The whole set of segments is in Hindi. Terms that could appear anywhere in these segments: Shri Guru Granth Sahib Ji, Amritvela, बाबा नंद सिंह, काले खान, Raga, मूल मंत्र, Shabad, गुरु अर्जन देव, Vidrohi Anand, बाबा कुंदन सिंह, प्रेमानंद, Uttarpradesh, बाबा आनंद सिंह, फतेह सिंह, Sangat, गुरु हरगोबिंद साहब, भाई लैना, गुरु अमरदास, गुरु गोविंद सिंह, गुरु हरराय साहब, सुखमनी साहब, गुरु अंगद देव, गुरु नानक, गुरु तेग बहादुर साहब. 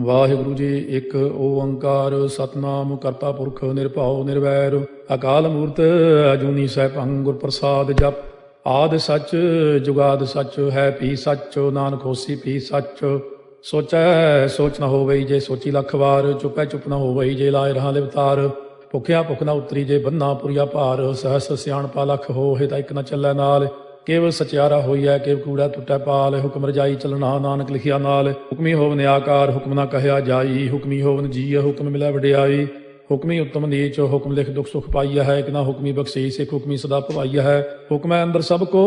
ਵਾਹਿਗੁਰੂ ਜੀ ਇੱਕ ਓੰਕਾਰ ਸਤਨਾਮ ਕਰਤਾ ਪੁਰਖ ਨਿਰਭਉ ਨਿਰਵੈਰ ਅਕਾਲ ਮੂਰਤ ਅਜੂਨੀ ਸੈਭੰ ਗੁਰ ਪ੍ਰਸਾਦ ਜਪ ਆਦਿ ਸੱਚ ਜੁਗਾਦ ਸੱਚ ਹੈ ਭੀ ਸੱਚ ਨਾਨਕ ਹੋਸੀ ਭੀ ਸੱਚ ਸੋਚੈ ਸੋਚ ਨਾ ਹੋਵਈ ਜੇ ਸੋਚੀ ਲੱਖ ਵਾਰ ਚੁਪੈ ਚੁਪ ਨਾ ਹੋਵਈ ਜੇ ਲਾਇ ਰਹਾ ਲਿਵਤਾਰ ਭੁੱਖਿਆ ਭੁੱਖ ਨਾ ਉਤਰੀ ਜੇ ਬੰਨਾ ਪੁਰੀਆ ਭਾਰ ਸਹਸ ਸਿਆਣਪਾ ਲਖ ਹੋਹੇ ਤਾਂ ਇੱਕ ਨਾ ਚੱਲੈ ਨਾਲ केवल सचियारा होई है केव कूड़ा टुटै पाल हुक्म रजाई चलना नानक लिखिया नाल हुक्मी होवन आकार हुक्म ना कहया जाई हुक्मी होवन जी हुक्म मिलै वडियाई हुक्मी उत्तम नीच हुक्म लिख दुख सुख पाई है कि ना हुक्मी बख्शी सिख हुक्मी सदा भवाई है हुक्म अंदर सब को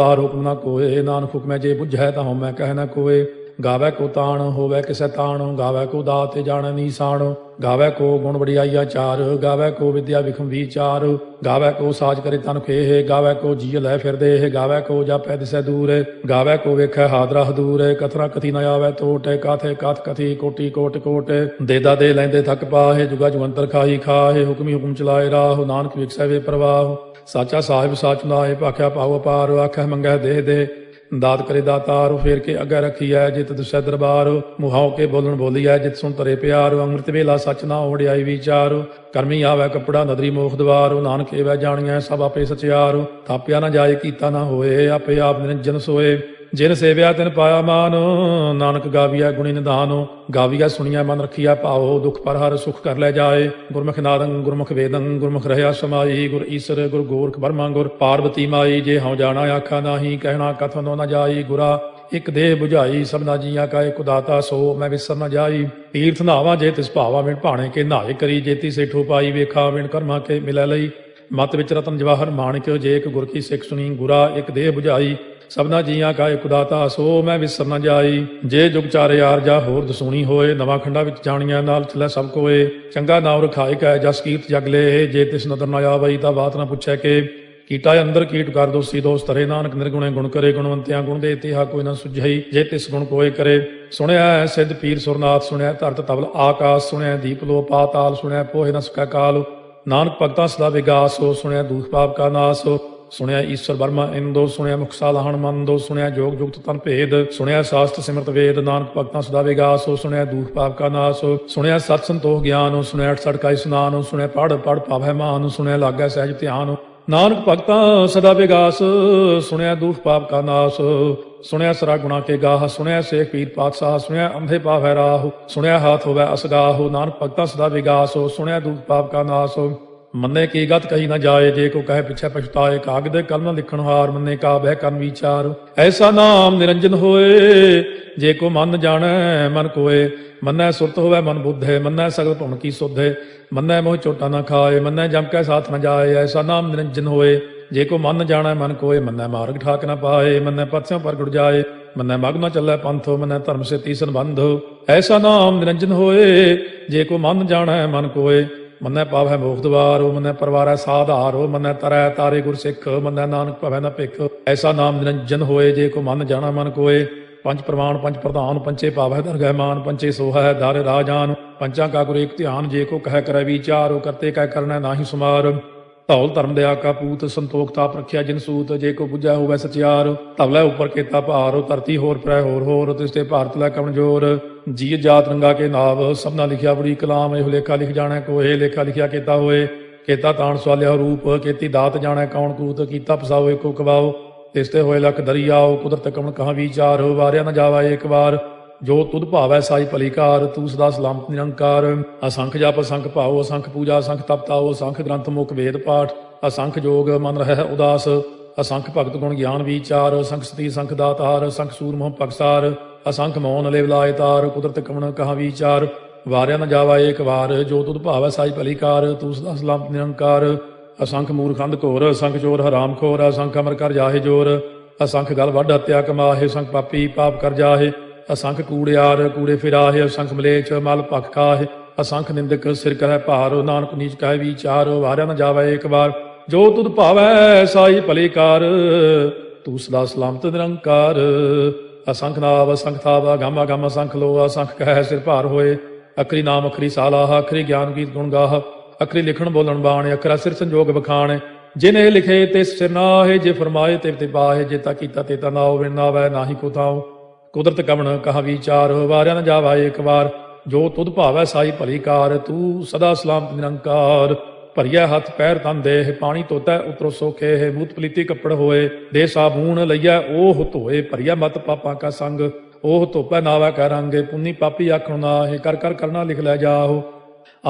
बाहर हुक्म ना कोए नानक हुक्म जे बुझ है ता मैं कह ना कोए गावै को ताण होवै किसै ताण गावै को दात जाणै नीसाण गावै को गुण वडियाई चार गावै को विद्या विखम विचार गावै को साज करे तन खेह गावै को जी लै फिर दे गावै को जापै दिसै दूर गावै को वेखै हादरा हदूर कथरा कथि न आवै तोट काथे काथ कथि कोटि कोट कोट देदा दे लैंदे थक पाहे जुगा जुगंतर खाही खाहे हुक्मी हुक्म चलाए राह नानक विकसै वे प्रवाह साचा साहिब साच नाहे भाख्या पाओ अपार आखै मंगै दे दे दात करे दातार फेर के अगै रखी है जित दुसै दरबार मुहाओ के बोलन बोली है जित सुन तरे प्यार अमृत वेला सच ना ओढ़ियाई विचार करमी आवै कपड़ा नदरी मोख द्वार नानक एवै जाणिया सब आपे सचियार थापिया ना जाए कीता ना होए आपे आप निरंजन सोए जिन सेव्या तिन पाया मान नानक गाविया गुणी निधान गाविया सुनिया मन रखिया पाओ दुख पर हर सुख कर लै जाए गुरमुख नादं गुरमुख वेदं गुरमुख रहया समाई गुर ईसर गुर गोरख बर्मा गुर पार्वती माई जे हऊँ जाना आखा नाही कहना कथनो न जाई गुरा एक देह बुझाई सबना जिया का एक दाता सो मैं विसर न जाई तीर्थ नहावा जे तिस भावा बिण भाणे के नहाए करी जेती सेठो पाई वेखा बिण कर्मा के मिलै लई मत विच रतन जवाहर माणिक जे एक गुर की सिख सुनी गुरा एक देह बुझाई सबना जिया का एक दाता सो मैं विसर न जाई जे जुग चार यार जा होर दसूणी होए नवा खंडा विच जाणिया नाल चलै सब कोए चंगा नाव रखाए कै जस कीर्त जगले जे तिस नदर न आवई ता बात न पुछै के कीटा अंदर कीट कर दोषी दोष तरे नानक निर्गुणे गुण करे गुणवंतिया गुण दे तिहा कोई न सुझई जे तिस गुण कोई करे सुनिया सिद्ध पीर सुरनाथ सुनिया धरत तबल आकाश सुनिया दीप लो पाताल सुनिया पोहे न सुखा काल नानक भगतां सदा विगास हो सुनिया दूख पाप का नास हो सुनिया ईश्वर वर्मा इंदो सुनिया मुखसा लहण मंदो सुनिया जोग जुगत तन भेद सुनिया शास्त्र सिमरत वेद नानक भगतां सदा विगास हो सुनिया दूख पाप का नास हो सुनिया सत संतोख ज्ञान हो सुनिया अठ सड़काई स्नान हो सुनिया पढ़ पढ़ पावै मान सुनिया लागै सहज ध्यान नानक भगतां सदा विगास सुनिया दूख पाप का नास सुनिया सरा गुणा के गाह सुनिया सेख पीर पातशाह सुनिया अंधे पावै राह सुनिया हाथ होवै असगाह नानक भगतां सदा विगास हो सुनिया दूख पाप का नास हो मन्ने की गत कही न जाए जे को कहे पिछे पछताए कागद कलम लिखण हार मन्ने का बह कर्म विचार ऐसा नाम निरंजन होए जे को मन जाने मन कोए मन्नै सुरत होवै मन बुद्धे मन्नै सगल भुवन की सुधे मन्नै मोह चोटा न खाए मन्नै जम कै साथ न जाए ऐसा नाम निरंजन होए जे को मन जाना मन कोए मन्नै मार्ग ठाक न पाए मन्नै पथ्यों परगुड़ जाए मन्नै मग न चलै पंथो मन्नै धर्म से ती संबंधो ऐसा नाम निरंजन होए जे को मन जाना मन कोए मन्नै पावै मोख द्वार मन्नै परवारै साधारो मन्नै तरै तारे गुर सिख मन्नै नानक पावै न भिख ऐसा नाम निरंजन होए जे को मन जाना मन कोए पंच प्रमाण पंच प्रधान पंचे पावै दरगह मान पंचे सोहै दर राजान पंचा का गुर एक ध्यान जे को कह करै विचार करते कह करना नाही सुमार धौल धर्म दया का पूत संतोख ताप रखिया जिनसूत जे को बुझा होवै सचियार तवलै उपर केता भार धरती होर परै होर तिसते भारत लै कमजोर जी जात रंगा के नाव सबना लिखिया बड़ी कलाम एहो लेखा लिख जाणै कोहे लेखा लिखिया केता होए केता ताण सवालिया रूप केती दात जाणै कौण कूत कीता फसाओ एको कवाओ तिसते होए लख दरियाओ कुदरत कमण कहाँ विचार वारिया न जावा एक बार जो तुद भावै साई भलीकार तू सदा सलामत निरंकार असंख जप असंख भाओ असंख पूजा असंख तप ताओ असंख ग्रंथ मुख वेद पाठ असंख जोग मन रहै उदास असंख भगत गुण ज्ञान विचार असंख सती असंख दातार असंख सूर मोह पगसार असंख मौन लेवलाय तार कुदरत कमण कहाँ विचार वारिया न जावा एक बार जो तुद भावै साई भलीकार तू सदा सलामत निरंकार असंख मूर्ख अंध घोर असंख चोर हराम खोर असंख अमर कर जाहे जोर असंख गल वढ हत्या कमाहे असंख पापी पाप कर जाहे असंख कूड़ियार कूड़े फिराहे असंख मलेच मल पख खाहे असंख निंदक सिर करह भार नानक नीच कहै विचार वारिया न जावै एक बार जो तुद भावै साई भलीकार तू सदा सलामत निरंकार असंख नाव असंख थावा गामा गम असंख लोआ असंख कहै सिर भार होए अखरी नाम अखरी सालाह अखरी ज्ञान गीत गुण गाह अखरी लिखण बोलण बाण अखरा सिर संजोग बखाण जिन्हें लिखे ते सिर नाहे जे फरमाए ते पाहे जे ता कीता ते ता नाओ विण नावै नाही को ताओ कुदरत कवन कहा विचार वारिया न जावा एक बार। जो तुद भावै साई भली कार, तू सदा सलामत निरंकार। भरिया हथ पैर तन देह, पानी धोता उतरो सोखे। मूत पलीती कपड़ होए, दे साबून लइया ओह धोए। भरिया मत पापा का संग, ओह धोपै नावा कै रंग। पुन्नी पापी आखणो नाहि, कर कर करना लिख लै जाहु।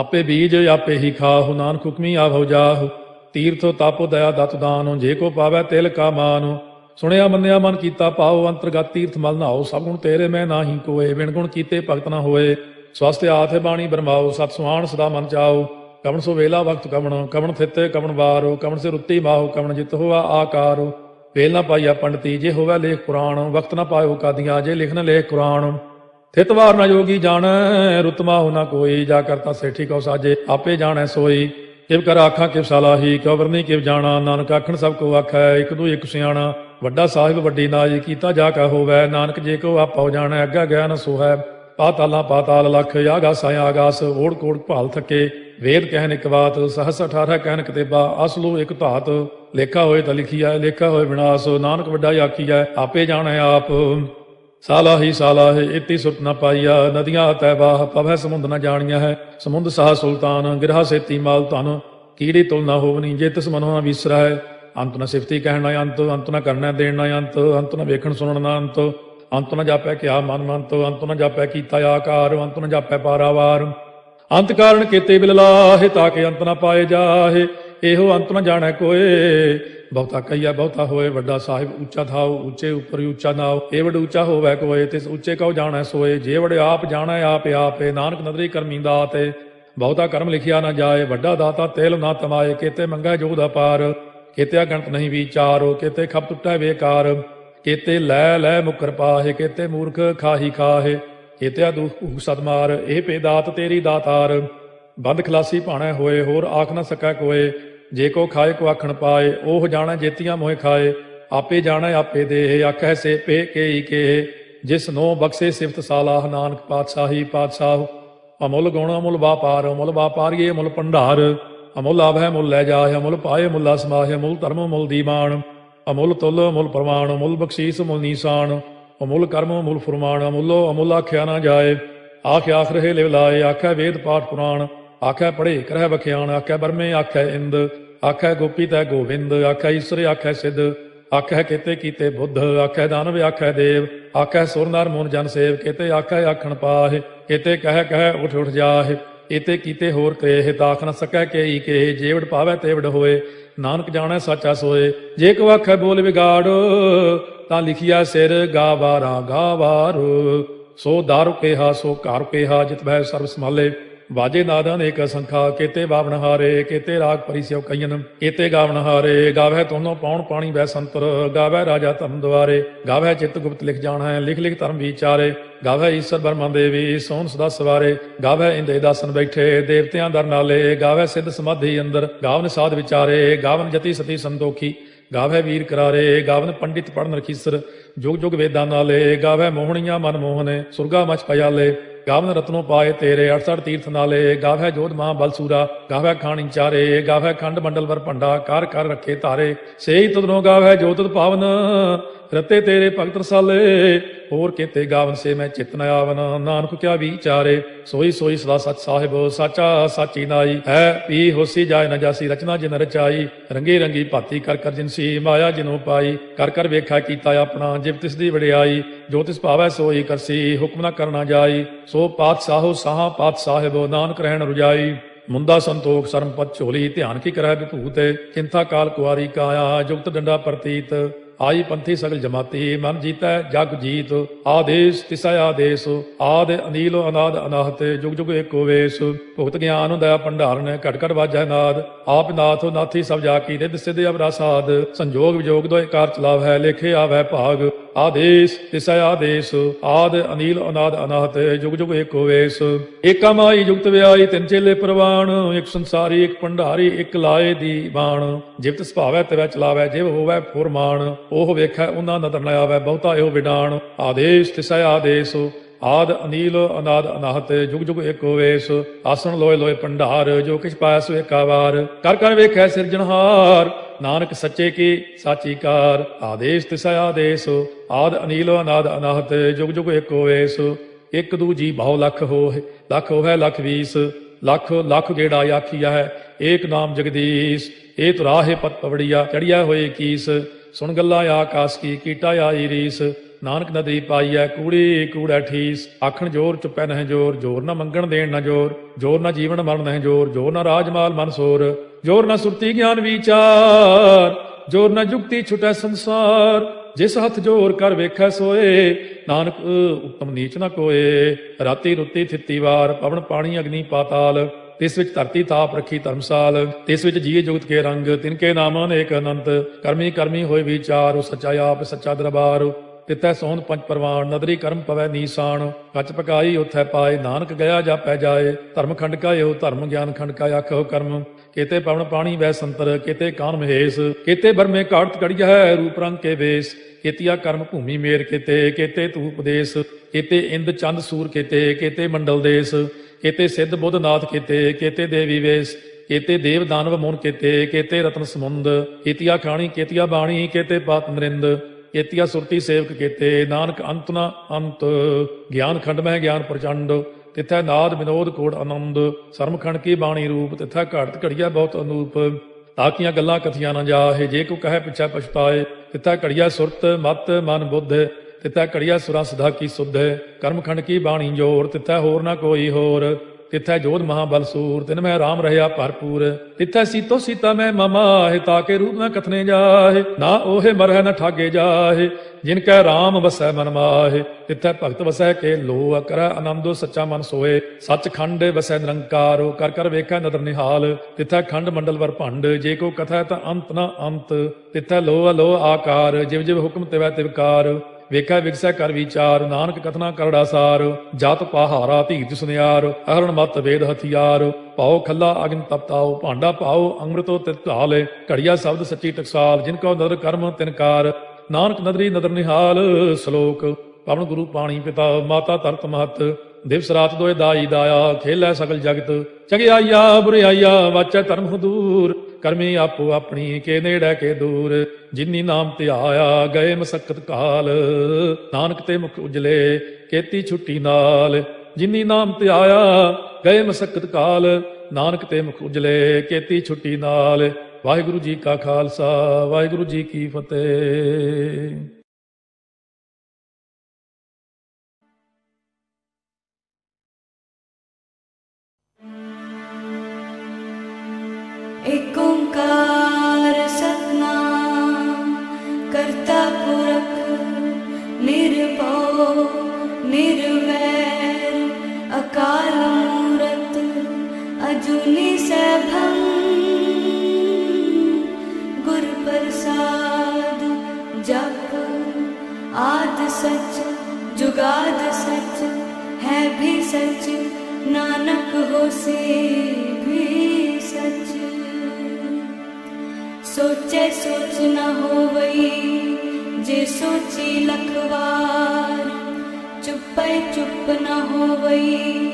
आपे बीज आपे ही खाहु, नानक हुक्मी आवहु जाहु। तीर्थ तापो दया दत दानो, जे को पावै तिल का मानो। सुनिया मन्या मन कीता पाओ, अंतरगत तीर्थ मल नाओ। सब गुण तेरे मैं नाही कोय, बिन गुण कीते भगत ना होय। स्वास्थ्य आथे बाणी ब्रह्माओ, सत सुहाण सदा मन चाओ। कवन सो वेला वक्त कवन, कवन थिते कवन वारो। कवन से रुत्ती माहो, कवन जित होवा आकारो। वेल न पाइया पंडिती, जे होवै लेख पुराण। वक्त न पायो कादिया, जे लिखन लेख कुरान। थितवार न योगी जान, रुत माहो न कोई। जा करता सेठी कौ साजे, आपे जाणै सोई। किव कर आखा किव सलाही, क्यों वरनी किव जाना। नानक आखण सब को आखै, एक दू एक सियाणा। वड्डा साहिब वड्डी नाई, कीता जा का होवै। नानक जे को आपो जाणै, अग्गा गया न सोहै। पाताला पाताल लख, आगासा आगास। ओड़ कोड़ भाल थके, वेद कहन एक बात। सहस अठारह कहन कतेबा, असलू एक धात। लेखा होए त लिखिया, लेखा होए विनाश। नानक वड्डा आखिया, आपे जाने आप। सालाही सालाह, इति सुरत न पाइया। नदियां तैबाह, पवै समुंद न जानिया है। समुंद साह सुल्तान, गिरहा सेती माल तन। कीड़ी तुल न होवनी, जे तिस मनो न विसरा है। अंत न सिफती कहना अंत, अंत न करना देना अंत न वेखण सुनना अंत। अंत न जापै क्या मन मंत, अंत न जापै कीता आकार। अंत न जापै पारावार, अंत कारण केते बिललाहे। ताके अंत न पाए जाहे, एहो अंत न जाणै कोए। बहुता कहिया बहुता होए, वड्डा साहिब ऊंचा थाओ। ऊंचे उपर ऊंचा नाओ, ए वड ऊंचा होवै कोए। तिस ऊंचे कौ जाणै सोए, जे वड आप जाणै आपे आपे। नानक नदरी करमी दाते, बहुता कर्म लिखिया न जाए। वड्डा दाता तेल ना तमाए, केते मंगै जोध अपार। केते अगणत नहीं विचारो, केते खप टुटै बेकार। केते लै लै मुकर पाहे, केते मूर्ख खाही खाहे। केते दुख भूख सदमार, ए पे दात तेरी दातार। बंद खलासी भाणै होए, होर आख न सकै कोए। जे को खाए को आखण पाए, ओह जाणै जेतियां मोहे खाए। आपे जाणै आपे देहे, आखै से पे केई केहे। जिस नो बख्से सिफत सालाह, नानक पातशाही पातशाह। अमुल गुण अमुल वापार, अमुल वापारिये अमुल भंडार। अमुल आवै मुल लै जाहे, अमुल पाए मुला समाहे। अमुल धर्म मुल दीवान, अमुल तुल अमुल प्रमाण। अमुल बख्शीस अमुल नीसान, अमुल कर्म अमुल फुरमान। अमुलो अमुल आख्या ना जाए, आख आख रहे लिव लाए। आखै वेद पाठ पुराण, आखै पढ़े करह बख्यान। आखै बरमे आखै इंद, आखै गोपी तै गोविंद। आखै ईश्वर आखै सिद्ध, आखै केते कीते बुद्ध। आखै दानव आखै देव, आखै सुर नर मोन जन सेव। केते आखै आखण पाहे, केते कह कह उठ उठ जाहे। एते कीते होर कहे, ताख न सकै केई केहे। जेवड़ पावै तेवड़ होए, नानक जाणै साचा सोए। जे को आखै बोल बिगाड़, तां लिखिया सिर गावारा गावार। सो दारु केहा सो कार केहा, जित भै सर्व समाले। बाजे नादां एक असंखा, केते बावन हारे। केते राग परी स्यो कईन, केते गावन हारे। गावै तोनो पौण पाणी वै संतर, गावै राजा धर्म द्वारे। गावै चित गुप्त लिख जाणै, लिख लिख धर्म विचारे। गावै ईश्वर बर्मा देवी, सोन सदा सवारे। गावै इंदे दासन बैठे, देवतियां दर नाले। गावै सिद्ध समाधि अंदर, गावन साध विचारे। गावन जति सती संतोखी, गावै वीर करारे। गावन पंडित पढ़न रखीसर, जुग जुग वेदा नाले। गावै मोहनिया मन मोहने, सुरगा मच पयाले। गावन रत्नो पाए तेरे, 68 तीर्थ नाले। गावै जोध मां बलसूरा, गावै खाणी चारे। गावै खंड मंडल वर भंडा, कार कार रखे तारे। सेई तुदनो गावै जोत पावन, रते तेरे भगत रसाले। होर केते गावन से मैं चित न आवन, नानक क्या विचारे। सोई सोई सदा सच साहिब, साचा साची नाई। है पी होसी जाय न जासी, रचना जिन रचाई। रंगी रंगी भाती कर कर जिनसी, माया जिनो पाई। कर कर वेखा कीता अपना, जिव तिस दी वड़ियाई। जो तिस भावै सोई करसी, हुक्म न करना जाई। सो पातशाहो साह पात साहिब, नानक रहन रुजाई। मुंदा संतोख सरम पद झोली, ध्यान की करह विभूत। चिंता काल कुआरी काया, जुगत डंडा प्रतीत। आई पंथी सगल जमाती, मन जीतै जग जीत। आदेश तिसै आदेश, आदि अनील अनाद अनाहत। जुग जुग एको वेश, भुगत ज्ञान दया भंडारण। घट घट वाजै नाद, आप नाथ नाथी सब जाकी। निध सिद्ध अवरा साध, संजोग विजोग दोय कार चलावै। लेखे आवै भाग, आदेश तिसै आदेश। आदि अनील अनाद अनाहत, जुग जुग एको वेश। एका माई जुगत व्याई, तिन चेले प्रवाण। एक संसारी एक भंडारी, एक लाए दी बाण। जिवत स्वभावै तिवै चलावै, जिव होवै फुरमान। ओह वेखै उन्हां नदर न आवै, बहुता एहो विडाण। आदेश तिसै आदेश, आद अनील अनाद अनाहत। जुग जुग एको वेश, आसण लोय लोय भंडार। जो किछ पाया सो एकावार, कर कर वेखै सिरजनहार। नानक सच्चे की साचीकार आदेश तिसा आदेश आद अनीलो अनाद अनाहत जुग जुग एक होवेश एक दूजी भाव लख हो लख हो है लख बीस लख लख गेड़ा आखिया है एक नाम जगदीश ए तुराहे पत पवड़िया चढ़िया होए कीस सुन गला आकाश की कीटा आई रीस नानक नदी पाई है कूड़ी कूड़ा ठीस आखण जोर चुपै नह जोर जोर न मंगण देन न जोर जोर न जीवन मरण नह जोर जोर न राजमाल मन सोर जोर न सुरती ज्ञान विचार जोर न जुगती छुटै संसार जिस हथ जोर कर वेखै सोए नानक उत्तम नीच न कोए राती रुती थिती वार पवन पानी अग्नि पाताल तिस विच धरती ताप रखी धर्मसाल तिस विच जीव जुगत के रंग तिनके नाम अनेक अनंत करमी करमी होए विचार सच्चा आप सच्चा दरबार तिथै सोन पंच परवान नदरी कर्म पवै नीसान कच पकाई उथै पाए नानक गया जापै जाए धर्म खंड का यो धर्म ज्ञान खंड का आखो कर्म केते पवन पाणी वै संतर केते कान महेश केते बरमे काड़त कड़िया है रूप रंग के वेश केतिया कर्म भूमि मेर केते केते तू उपदेश केते इंद चंद सूर केते केते मंडल देश केते सिद्ध बुद्ध नाथ केते केते देवी वेश केते देव दानव मुन केते केते रतन समुंद केतिया खाणी केतिया बाणी केते पात नरिंद केतिया सुरती सेवक केते नानक अंत न अंत ज्ञान खंड में ज्ञान प्रचंड तिथै नाद विनोद कोड आनंद सरम खंड की बाणी रूप तिथै घड़त घड़िया बहुत अनूप ताकिया गल्लां कथिया न जाहे जे को कहे पिछा पछताए तिथै घड़िया सुरत मत मन बुद्ध तिथै कड़िया सुरा सदा की सुध कर्म खंड की बाणी जोर तिथै होर ना कोई होर तिथै जोध महाबल सूर तिन मैं राम रहया भरपूर तिथै सीतो सीता मैं ममा है ताके रूप न कथने जाहे ना ओहे मरह न ठागे जाहे जिनकै राम वसै मन माहे तिथै भगत वसै के लो कर आनंदो सच्चा मन सोए सच खंड वसै निरंकारो कर कर वेखै नदर निहाल तिथै खंड मंडल वर भंड जे को कथै त अंत न अंत तिथै लो अलो आकार जिव जिव हुक्म तिवै तिवकार वेखा विगसै कर विचार नानक कथना करड़ा सार जात पहारा धीर सुनियार अहरण मत वेद हथियार पाओ खला अग्नि तपताओ भांडा पाओ अमृतो तिताल घड़िया शब्द सच्ची टकसाल जिनको नदर कर्म तिनकार नानक नदरी नदर निहाल श्लोक पवन गुरु पाणी पिता माता तरत महत दिवस रात दोय दाई दाया खेलै सकल जगत चंगिआईआ बुरिआईआ वाचै धर्म दूर करमी आपो अपनी के नेड़े के दूर जिनी नाम ते आया गए मसकत काल नानक ते मुख उजले केती छुट्टी नाल जिनी नाम ते आया गए मसकत काल नानक ते मुख उजले केती छुट्टी नाल वाहिगुरु जी का खालसा वाहिगुरु जी की फतेह। एक ओंकार सतनाम करता पुरख निर्भव निर्वैर अकाल मूरत अजूनी सैभं गुर प्रसाद जप आद सच जुगाद सच है भी सच नानक हो से भी सच सोचे सोच न हो वही जे सोची लखवार चुपे चुप न हो वही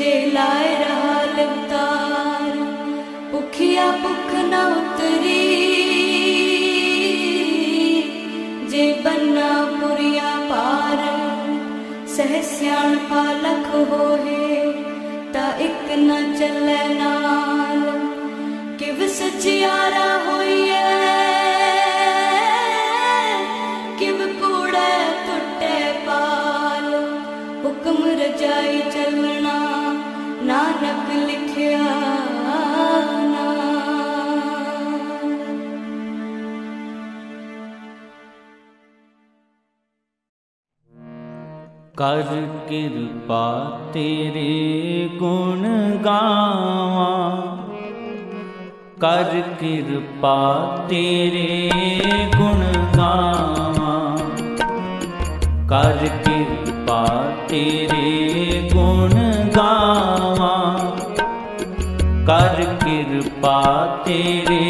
जे लाए रहा लवतार भुखिया भुख न उतरी जे बन्ना पुरिया पार सह सियाण पालख होए ता एक न चलै नाल किव सचियारा होइए किव कूड़े टुटे पाल हुक्म रजाई चलना नानक लिखिया कर कृपा तेरे गुण गावा कर कृपा तेरे गुण गावा कर कृपा तेरे गुण गावा कर कृपा तेरे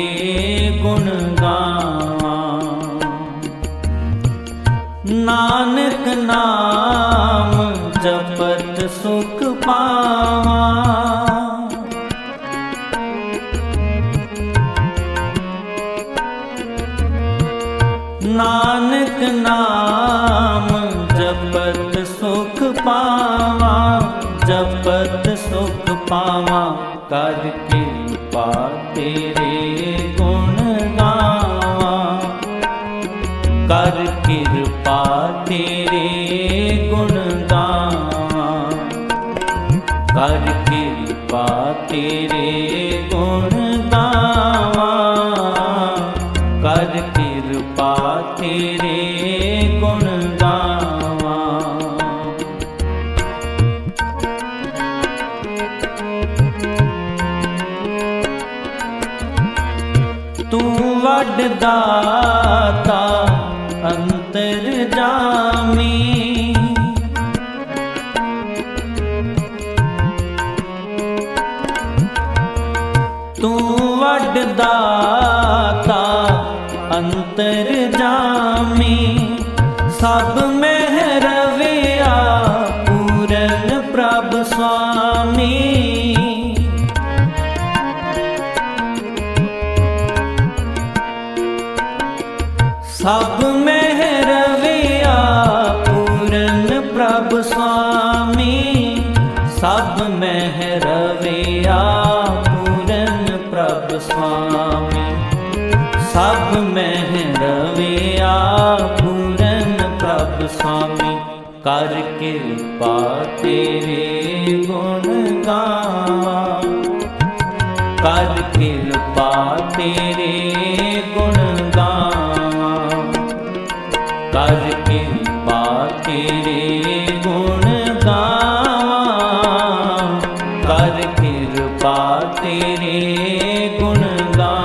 गुण गावा नानक नाम जपत सुख पावा अमृत नाम जपत सुख पावा, जपत सुख पावा, कर कृपा तेरे गुण गावा, कर कृपा तेरे गुण गावा, कर कृपा तेरे गुण गावा, कर कृपा तेरे गुण गावा। तू वड दाता अंतरजामी, तू वड दाता अंतरजामी, सब में रविया पूरन प्रभु स्वामी, सब में रविया पूरन प्रभु स्वामी, सब में रविया पूरन प्रभु स्वामी, सब में रविया पूरन प्रभु स्वामी, कर कृपा तेरे गुण गावा, कर कृपा तेरे गुण गावा, कर कृपा तेरे गुण गावा, कर कृपा तेरे गुण गावा।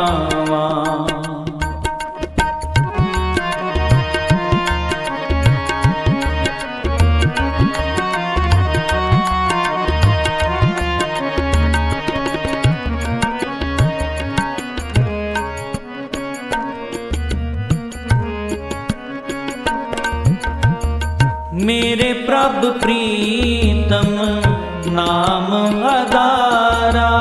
मेरे प्रभु प्रीतम नाम अदारा,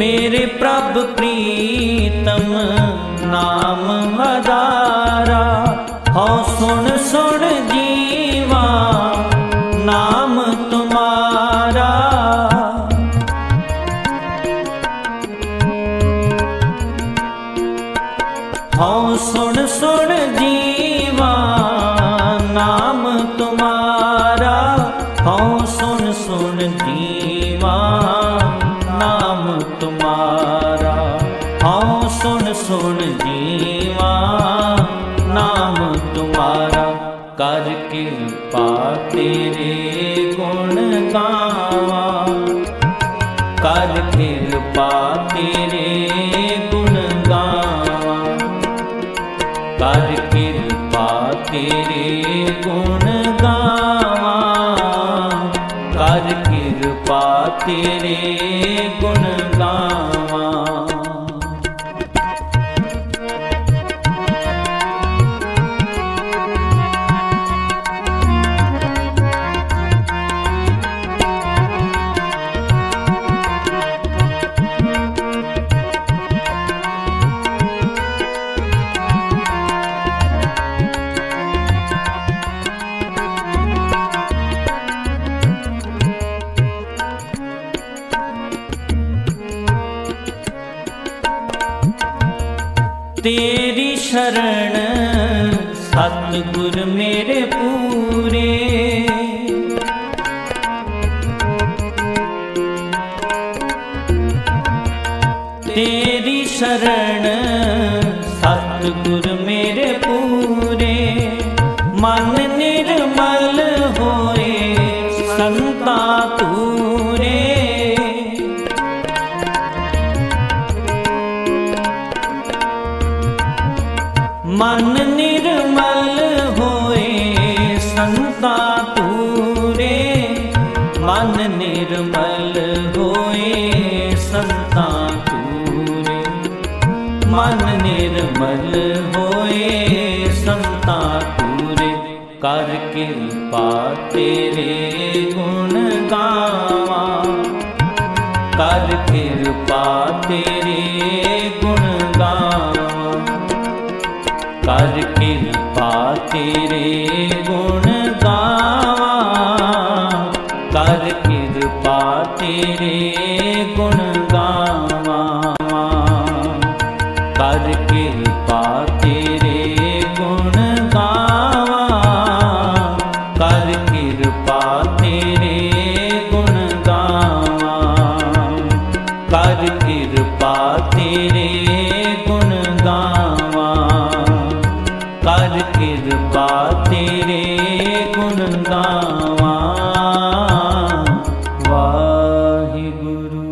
मेरे प्रभु प्रीतम नाम अदारा, हो सुन सुन जीवा नाम तुम्हारा, हाँ सुन सुन जीवा नाम तुम्हारा, हाँ सुन सुन जीवा नाम तुम्हारा, हाँ सुन सुन जीवा नाम तुम्हारा, कर कृपा तेरे गुण गावा, कर कृपा तेरे गुण गावा, कर कृपा तेरे गुण गावा, कर कृपा तेरे गुण गावा। तेरी शरण सतगुर मेरे पूरे, तेरी शरण सतगुर मेरे पूरे, मन निर्मल होए संता पूरे, मन निर्मल होए संता पूरे, मन निर्मल होए संता पूरे, मन निर्मल होए संता पूरे, कर कृपा तेरे गुण गावा, कर फिर पा तेरे गुणगान, कर कृपा तेरे गुणगान, कर कृपा तेरे गुणगान, कर कृपा तेरे गुणगान, कर कृपा तेरे गुणगान, कर कृपा तेरे कृपा तेरे गुण गावा। वाहिगुरु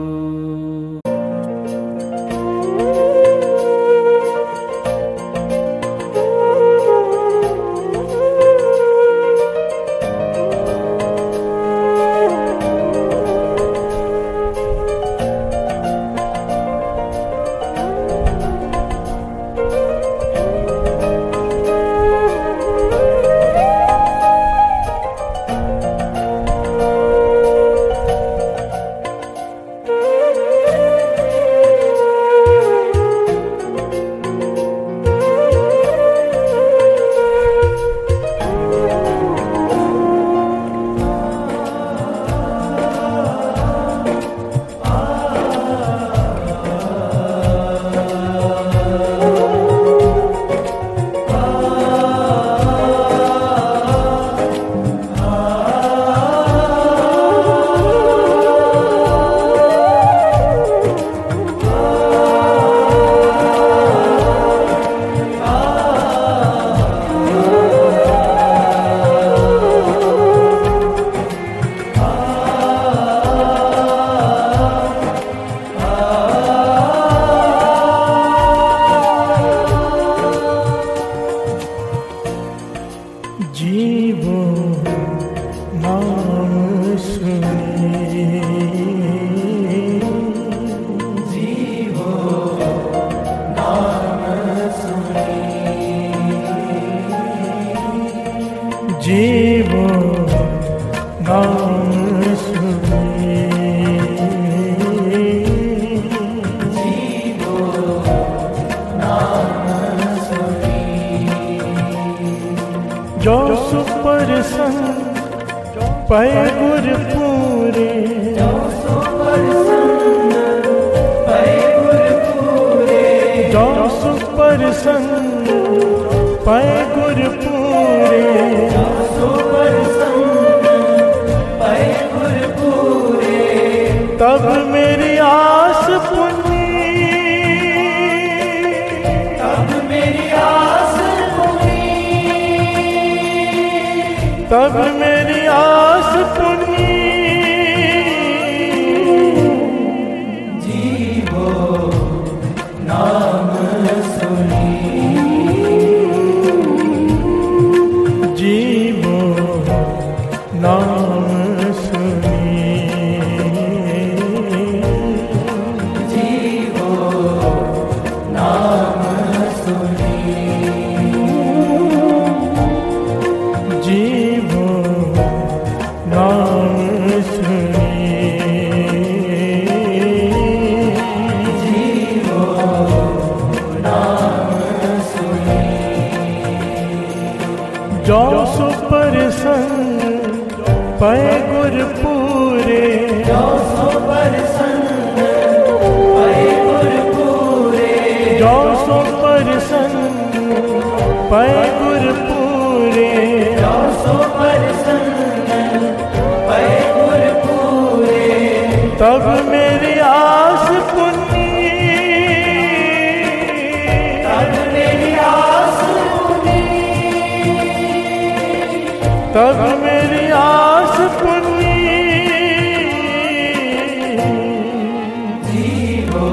जीवो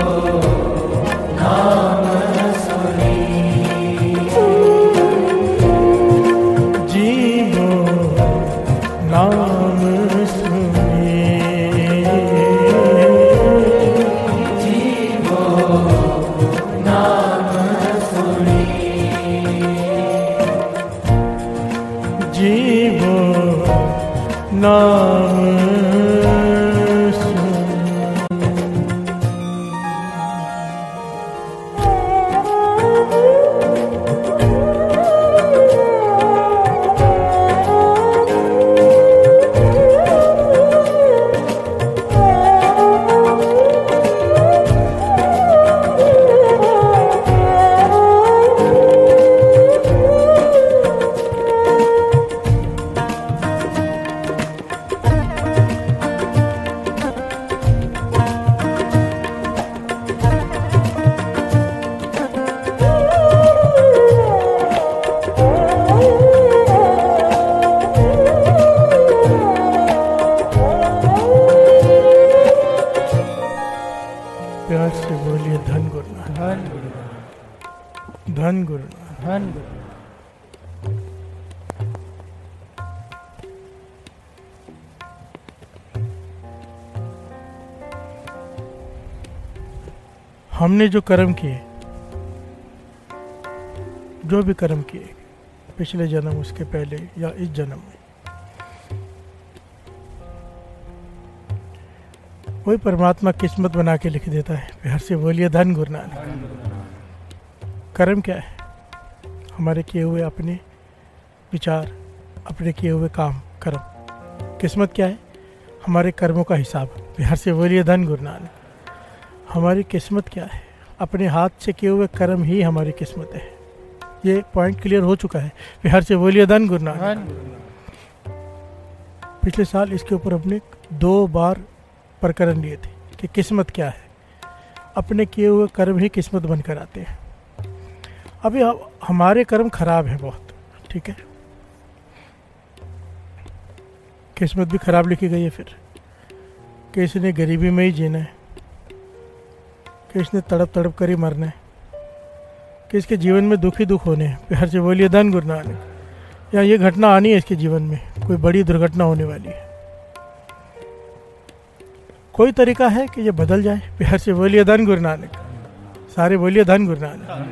नाम सुने। हमने जो कर्म किए, जो भी कर्म किए पिछले जन्म, उसके पहले या इस जन्म में, वही परमात्मा किस्मत बना के लिख देता है। प्यार से बोलिए धन गुरु नानक। कर्म क्या है? हमारे किए हुए अपने विचार, अपने किए हुए काम, कर्म। किस्मत क्या है? हमारे कर्मों का हिसाब। प्यार से बोलिए धन गुरु नानक। हमारी किस्मत क्या है? अपने हाथ से किए हुए कर्म ही हमारी किस्मत है। ये पॉइंट क्लियर हो चुका है। बिहार से बोलिए धन गुरु नानक। पिछले साल इसके ऊपर हमने 2 बार प्रकरण लिए थे कि किस्मत क्या है। अपने किए हुए कर्म ही किस्मत बनकर आते हैं। अभी हमारे कर्म खराब हैं बहुत, ठीक है, किस्मत भी खराब लिखी गई है। फिर किसी ने गरीबी में ही जीना है, किसी ने तड़प तड़प कर ही मरना है, कि इसके जीवन में दुख ही दुख होने हैं। प्यार से बोलिए धन गुरु नानक। या ये घटना आनी है इसके जीवन में, कोई बड़ी दुर्घटना होने वाली है। कोई तरीका है कि ये बदल जाए? प्यार से बोलिए धन गुरु नानक। सारे बोलिए धन गुरु नानक।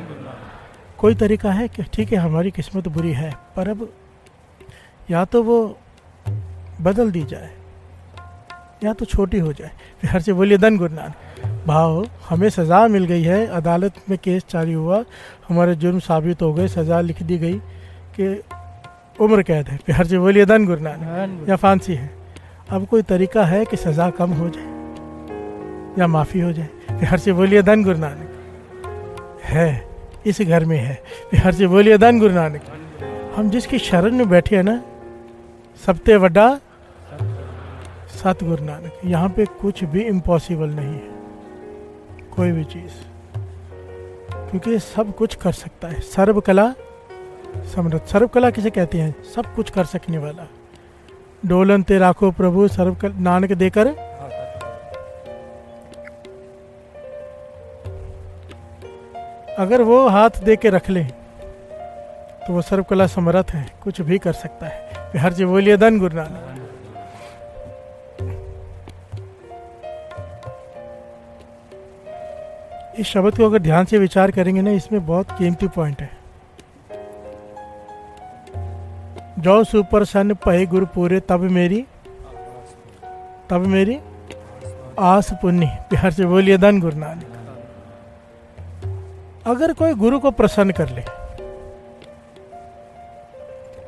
कोई तरीका है कि ठीक है हमारी किस्मत बुरी है, पर अब या तो वो बदल दी जाए या तो छोटी हो जाए। प्यार से बोलिए धन गुरु नानक। भाव, हमें सज़ा मिल गई है, अदालत में केस जारी हुआ, हमारे जुर्म साबित हो गए, सज़ा लिख दी गई कि उम्र कैद है। प्यार से बोलिए धन गुरु नानक। या फांसी है। अब कोई तरीका है कि सज़ा कम हो जाए या माफ़ी हो जाए? प्यार से बोलिए धन गुरु नानक। है, इस घर में है। प्यार से बोलिए धन गुरु नानक। हम जिसकी शरण में बैठे हैं ना, सबते वड्डा सत गुरु नानक। यहाँ पे कुछ भी इम्पॉसिबल नहीं है, कोई भी चीज़, क्योंकि सब कुछ कर सकता है। सर्वकला समर्थ। सर्वकला किसे कहते हैं? सब कुछ कर सकने वाला। डोलन ते राखो प्रभु सर्वकला नानक देकर। अगर वो हाथ दे के रख ले तो वो सर्वकला समर्थ है, कुछ भी कर सकता है। प्यार से बोलिए धन गुरु नानक। इस शब्द को अगर ध्यान से विचार करेंगे ना, इसमें बहुत कीमती पॉइंट है। जो सुप्रसन्न पहे गुरु पूरे, तब मेरी आस पुन्नी। प्यार से बोलिए धन गुरु नानक। अगर कोई गुरु को प्रसन्न कर ले,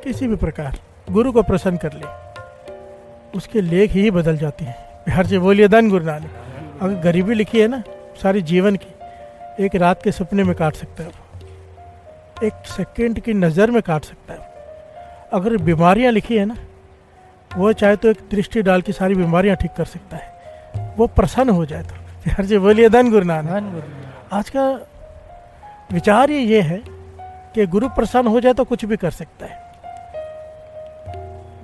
किसी भी प्रकार गुरु को प्रसन्न कर ले, उसके लेख ही बदल जाती हैं। प्यार से बोलिए धन गुरु नानक। अगर गरीबी लिखी है ना सारी जीवन की, एक रात के सपने में काट सकता है वो, एक सेकंड की नज़र में काट सकता है वो। अगर बीमारियां लिखी है ना, वो चाहे तो एक दृष्टि डाल के सारी बीमारियां ठीक कर सकता है, वो प्रसन्न हो जाए तो। प्यार से बोलिए धन गुरु नानक। आज का विचार ये है कि गुरु प्रसन्न हो जाए तो कुछ भी कर सकता है।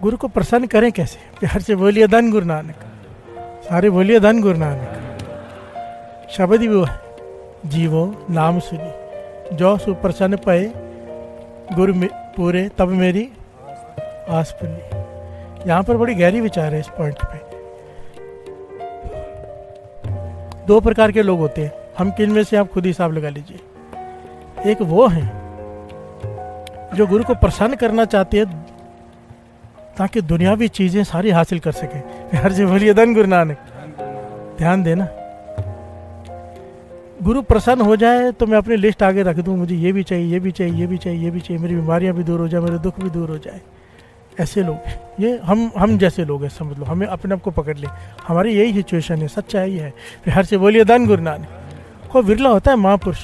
गुरु को प्रसन्न करें कैसे? प्यार से बोलिए धन गुरु नानक। सारे बोलिए धन गुरु नानक। शब्द ही वो है, जीवो नाम सुनी, जो सुप्रसन्न पाए गुरु पूरे, तब मेरी आस पुनी। यहाँ पर बड़ी गहरी विचार है इस पॉइंट पे। 2 प्रकार के लोग होते हैं, हम किन में से आप खुद हिसाब लगा लीजिए। एक वो हैं जो गुरु को प्रसन्न करना चाहते हैं ताकि दुनियावी चीज़ें सारी हासिल कर सकें। प्यार से बोलिए धन गुरु नानक। ध्यान देना, गुरु प्रसन्न हो जाए तो मैं अपनी लिस्ट आगे रख दूँ, मुझे ये भी चाहिए, ये भी चाहिए, ये भी चाहिए, ये भी चाहिए, मेरी बीमारियां भी दूर हो जाए, मेरे दुख भी दूर हो जाए। ऐसे लोग, ये हम जैसे लोग हैं, समझ लो, हमें अपने आप को पकड़ ले, हमारी यही सिचुएशन है, सच्चाई है। प्यार से बोलिए धन गुरु नानक। कोई विरला होता है महापुरुष,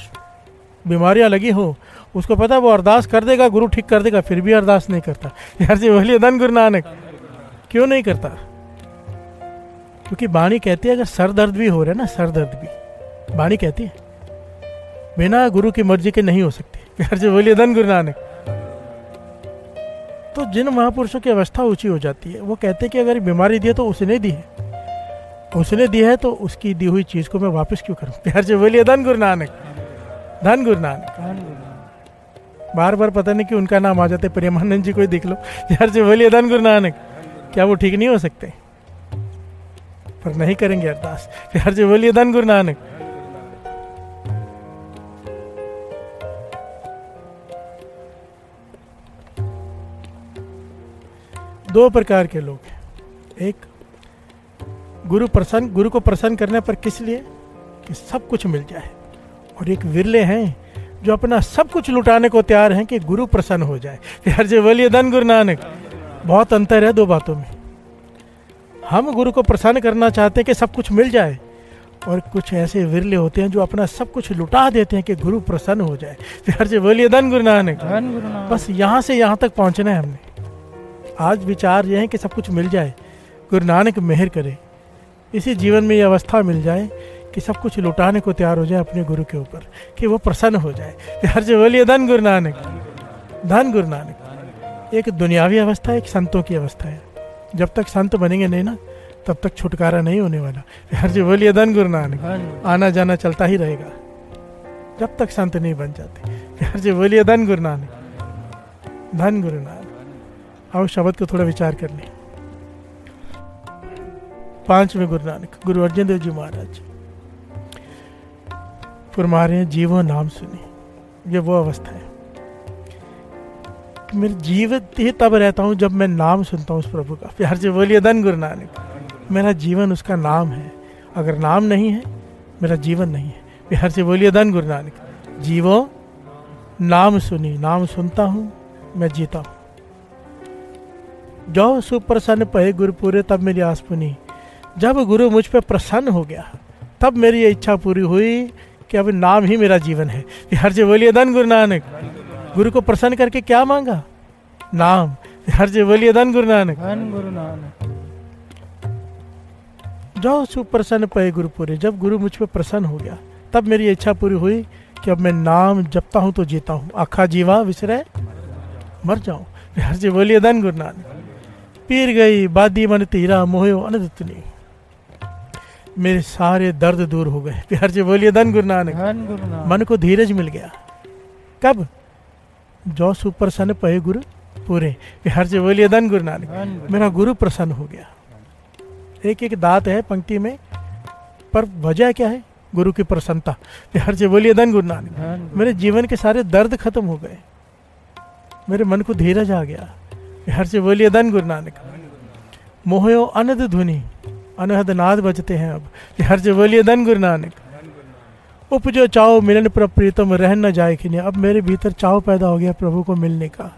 बीमारियाँ लगी हो, उसको पता है वो अरदास कर देगा, गुरु ठीक कर देगा, फिर भी अरदास नहीं करता। प्यार से बोलिए धन गुरु नानक। क्यों नहीं करता? क्योंकि वाणी कहती है अगर सर दर्द भी हो रहा है ना, सर दर्द भी, वाणी कहती है बिना गुरु की मर्जी के नहीं हो सकती। प्यार से बोलिए धन गुरु नानक। तो जिन महापुरुषों की अवस्था ऊंची हो जाती है, वो कहते हैं कि अगर बीमारी दी है तो उसने दी है, उसने दी है तो उसकी दी हुई चीज को मैं वापस क्यों करूं? प्यार से बोलिए धन गुरु नानक। धन गुरु नानक। बार बार पता नहीं कि उनका नाम आ जाता है, प्रेमानंद जी को ही देख लो। प्यार से बोलिए धन गुरु नानक। क्या वो ठीक नहीं हो सकते? पर नहीं करेंगे अरदास। प्यार से बोलिए धन गुरु नानक। दो प्रकार के लोग हैं। एक गुरु को प्रसन्न करने पर किस लिए कि सब कुछ मिल जाए, और एक विरले हैं जो अपना सब कुछ लुटाने को तैयार हैं कि गुरु प्रसन्न हो जाए। प्यार जे वलिए धन गुरु नानक, बहुत अंतर है दो बातों में। हम गुरु को प्रसन्न करना चाहते हैं कि सब कुछ मिल जाए, और कुछ ऐसे विरले होते हैं जो अपना सब कुछ लुटा देते हैं कि गुरु प्रसन्न हो जाए। प्यार जे वलिए धन गुरु नानक। बस यहाँ से यहाँ तक पहुँचना है हमने। आज विचार यह है कि सब कुछ मिल जाए, गुरु नानक मेहर करे, इसी जीवन में ये अवस्था मिल जाए कि सब कुछ लुटाने को तैयार हो जाए अपने गुरु के ऊपर, कि वो प्रसन्न हो जाए। प्यार से बोलिए धन गुरु नानक, धन गुरु नानक। एक दुनियावी अवस्था, एक संतों की अवस्था है। जब तक संत बनेंगे नहीं ना, तब तक छुटकारा नहीं होने वाला। प्यार से बोलिए धन गुरु नानक। आना जाना चलता ही रहेगा जब तक संत नहीं बन जाते। प्यार से बोलिए धन गुरु नानक, धन गुरु नानक। आओ शब्द को थोड़ा विचार कर लें। पांचवें गुरु नानक, गुरु अर्जन देव जी महाराज फरमा रहे हैं, जीवो नाम सुनी। ये वो अवस्था है कि मेरे जीवित ही तब रहता हूँ जब मैं नाम सुनता हूँ उस प्रभु का। प्यार से बोलिए धन गुरु नानक। मेरा जीवन उसका नाम है, अगर नाम नहीं है मेरा जीवन नहीं है। प्यार से बोलिए धन गुरु नानक। जीवो नाम सुनी, नाम सुनता हूँ मैं जीता हूँ। जो सुप्रसन्न पहे गुरु पूरे, तब मेरी आस पुनी। जब गुरु मुझ पर प्रसन्न हो गया तब मेरी ये इच्छा पूरी हुई कि अब नाम ही मेरा जीवन है। हर जय बोलिए धन गुरु नानक। गुरु को प्रसन्न करके क्या मांगा? नाम। हर जय बोलिए धन गुरु नानक। जो सुप्रसन्न पहे गुरु पूरे, जब गुरु मुझ पर प्रसन्न हो गया तब मेरी ये इच्छा पूरी हुई कि अब मैं नाम जपता हूँ तो जीता हूँ। आखा जीवा विसरे मर जाऊँ। हर जय बोलिए धन गुरु नानक। पीर गई बादी मन तीरा मोहियो अनदतनी, मेरे सारे दर्द दूर हो गए। प्यार से बोलिए धन गुरु नानक। मन को धीरज मिल गया। कब? जो सुप्रसन्न पहे गुरु पूरे। प्यार से बोलिए धन गुरु नानक। मेरा गुरु प्रसन्न हो गया। एक एक दात है पंक्ति में, पर वजह क्या है? गुरु की प्रसन्नता। प्यार से बोलिए धन गुरु नानक। मेरे जीवन के सारे दर्द खत्म हो गए, मेरे मन को धीरज आ गया। प्यार से बोलिए धन गुरु नानक। मोहयो अनद धुनी, अनहद नाद बजते हैं अब। प्यार से बोलिए धन गुरु नानक। उपजो चाव मिलन पर प्रीतम, रहन न जाए कि नहीं। अब मेरे भीतर चाव पैदा हो गया प्रभु को मिलने का।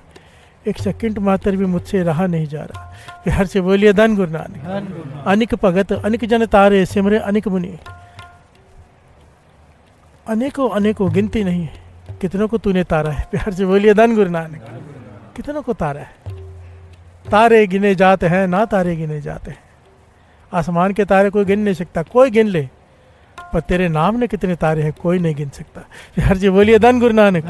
एक सेकंड मात्र भी मुझसे रहा नहीं जा रहा। प्यार से बोलिए धन गुरु नानक। अनिक भगत अनिक जन तारे, सिमरे अनिक मुनि। अनेकों अनेकों, गिनती नहीं है कितनों को तूने तारा है। प्यार से बोलिए धन गुरु नानक। कितनों को तारा है? तारे गिने जाते हैं ना, तारे गिने जाते हैं। आसमान के तारे कोई गिन नहीं सकता, कोई गिन ले, पर तेरे नाम ने कितने तारे हैं कोई नहीं गिन सकता। हर जी बोलिए धन गुरु नानक।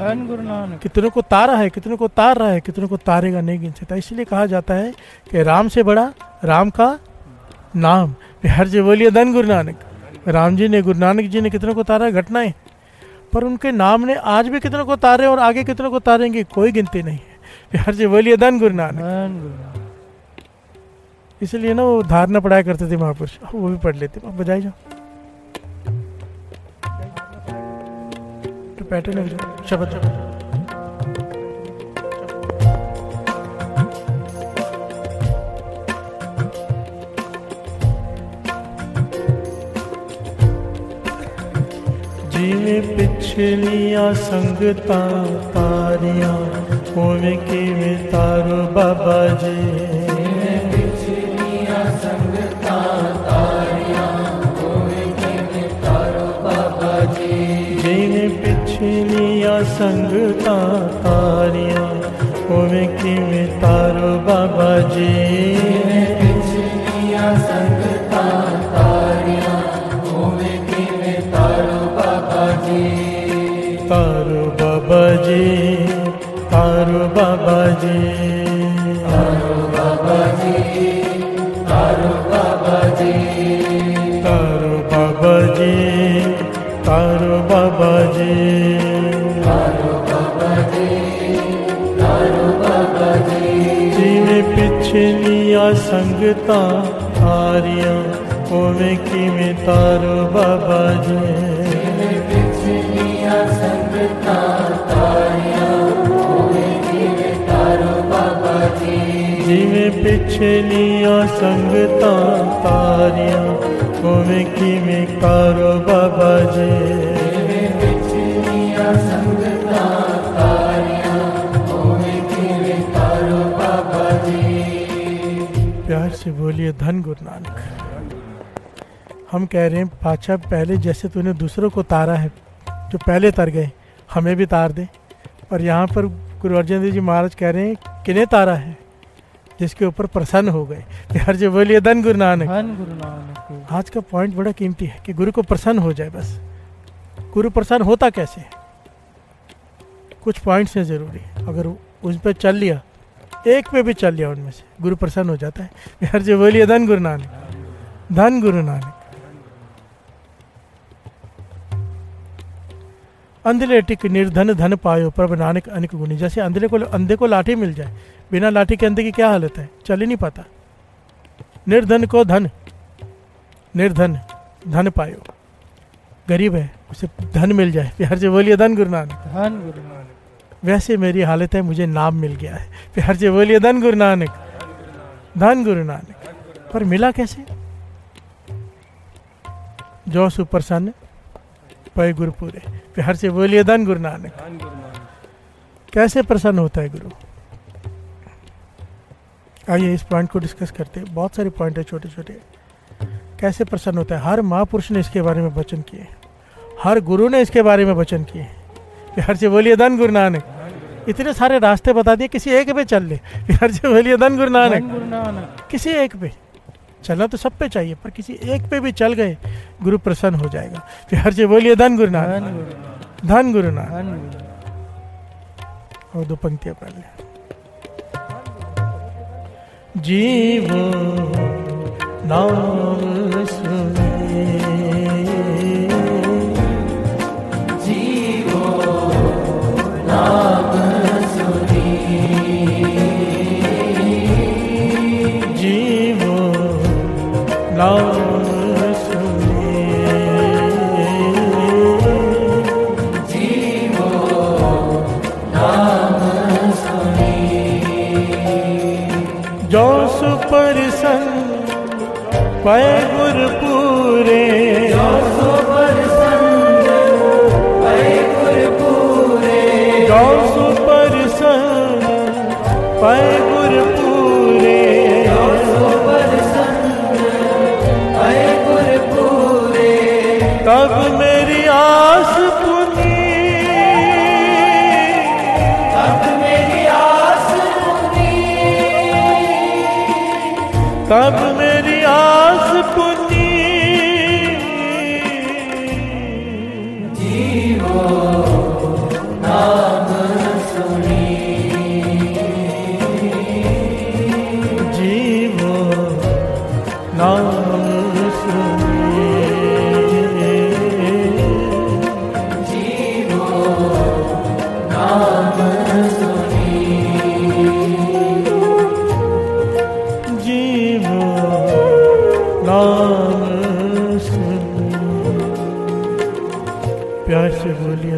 कितनों को तारा है, कितनों को तार रहा है, कितनों को तारेगा नहीं गिन सकता। इसलिए कहा जाता है कि राम से बड़ा राम का नाम। हर जी बोलिए धन गुरु नानक। राम जी ने, गुरु नानक जी ने कितनों को तारा घटनाएं, पर उनके नाम ने आज भी कितनों को तारे और आगे कितनों को तारेंगे कोई गिनती नहीं है। प्यार से बोलिए धन गुरु नानक। इसलिए ना वो धारणा पढ़ाया करते थे महापुरुष, वो भी पढ़ लेते। बजाई जाओ तो पैटर्न हो जाओ। शब्द जीवे पिछलियां संगता तारियां होवे के में तारो बाबा जी। पिछलियां संगता तारियां होवे किवें तारो बाबा जी। पिछलियां संगता तारियां होवे किवें तारो बाबा जी। तारो बाबा जी, तारो बाबा जी, तारो बाबा जी, तारो बाबा जी, तारो बाबा जी, तारो बाबा जी, तारो बाबा जी, तारो बाबा जी। जीवे पिछलियां संगता तारियां होवे किवें तारो बाबा जी। जीवे पिछलियां संगता तारियां होवे किवें तारो बाबा जी। जीवे पिछलिया संगता तारिया उमें किमें कारो बाबा जे पिछलिया संगता तारिया उमें किमें कारो बाबा जे। प्यार से बोलिए धन गुरु नानक। हम कह रहे हैं पाचा पहले जैसे तूने दूसरों को तारा है, जो पहले तर गए हमें भी तार दे। और यहाँ पर गुरु अर्जन देव जी महाराज कह रहे हैं किन्हें तारा है जिसके ऊपर प्रसन्न हो गए। प्यार से बोलिए धन गुरु नानक। आज का पॉइंट बड़ा कीमती है कि गुरु को प्रसन्न हो जाए। बस गुरु प्रसन्न होता कैसे है? कुछ पॉइंट्स हैं ज़रूरी, अगर उस पर चल लिया, एक पे भी चल लिया उनमें से गुरु प्रसन्न हो जाता है। प्यार से बोलिए धन गुरु नानक, धन गुरु नानक। अंधेले टिक निर्धन धन पायो प्रभु नानक अनेक गुणी। जैसे अंधे को लाठी मिल जाए, बिना लाठी के अंधे की क्या हालत है, चल ही नहीं पाता। निर्धन को धन, निर्धन धन पायो, गरीब है उसे धन मिल जाए। प्यार से बोलिए धन गुरु नानक, धन गुरु नानक। वैसे मेरी हालत है, मुझे नाम मिल गया है। प्यार से बोलिए धन गुरु नानक, धन गुरु नानक। पर मिला कैसे? जो सुप्रसन्न पाए गुरु पूरे। प्यार से बोलिए धन गुरु नानक। कैसे प्रसन्न होता है गुरु? आइए इस पॉइंट को डिस्कस करते हैं। बहुत सारे पॉइंट है छोटे छोटे। कैसे प्रसन्न होता है? हर महापुरुष ने इसके बारे में वचन किए, हर गुरु ने इसके बारे में वचन किए। प्यार से बोलिए धन गुरु नानक। इतने सारे रास्ते बता दिए, किसी एक पे चल ले। प्यार से बोलिए धन गुरु नानक। किसी एक पे चलना तो सब पे चाहिए, पर किसी एक पे भी चल गए गुरु प्रसन्न हो जाएगा। प्यार से बोलिए धन गुरु नानक, धन गुरु नानक। और दो पंक्तियां पढ़ लें। जीव नाम सुने, जीव नाम सुने, नाम सुने, जीवो नाम सुने। जो सुप्रसन्न पाए गुरु पूरे, जो सुप्रसन्न पाए गुरु पूरे, जो सुप्रसन्न पाए गुरु पूरे, तब मेरी आस पूरी, तब मेरी आस पूरी, तब मेरी आस पूरी। जीवो नाम सुनी, जीवो नाम सुनी,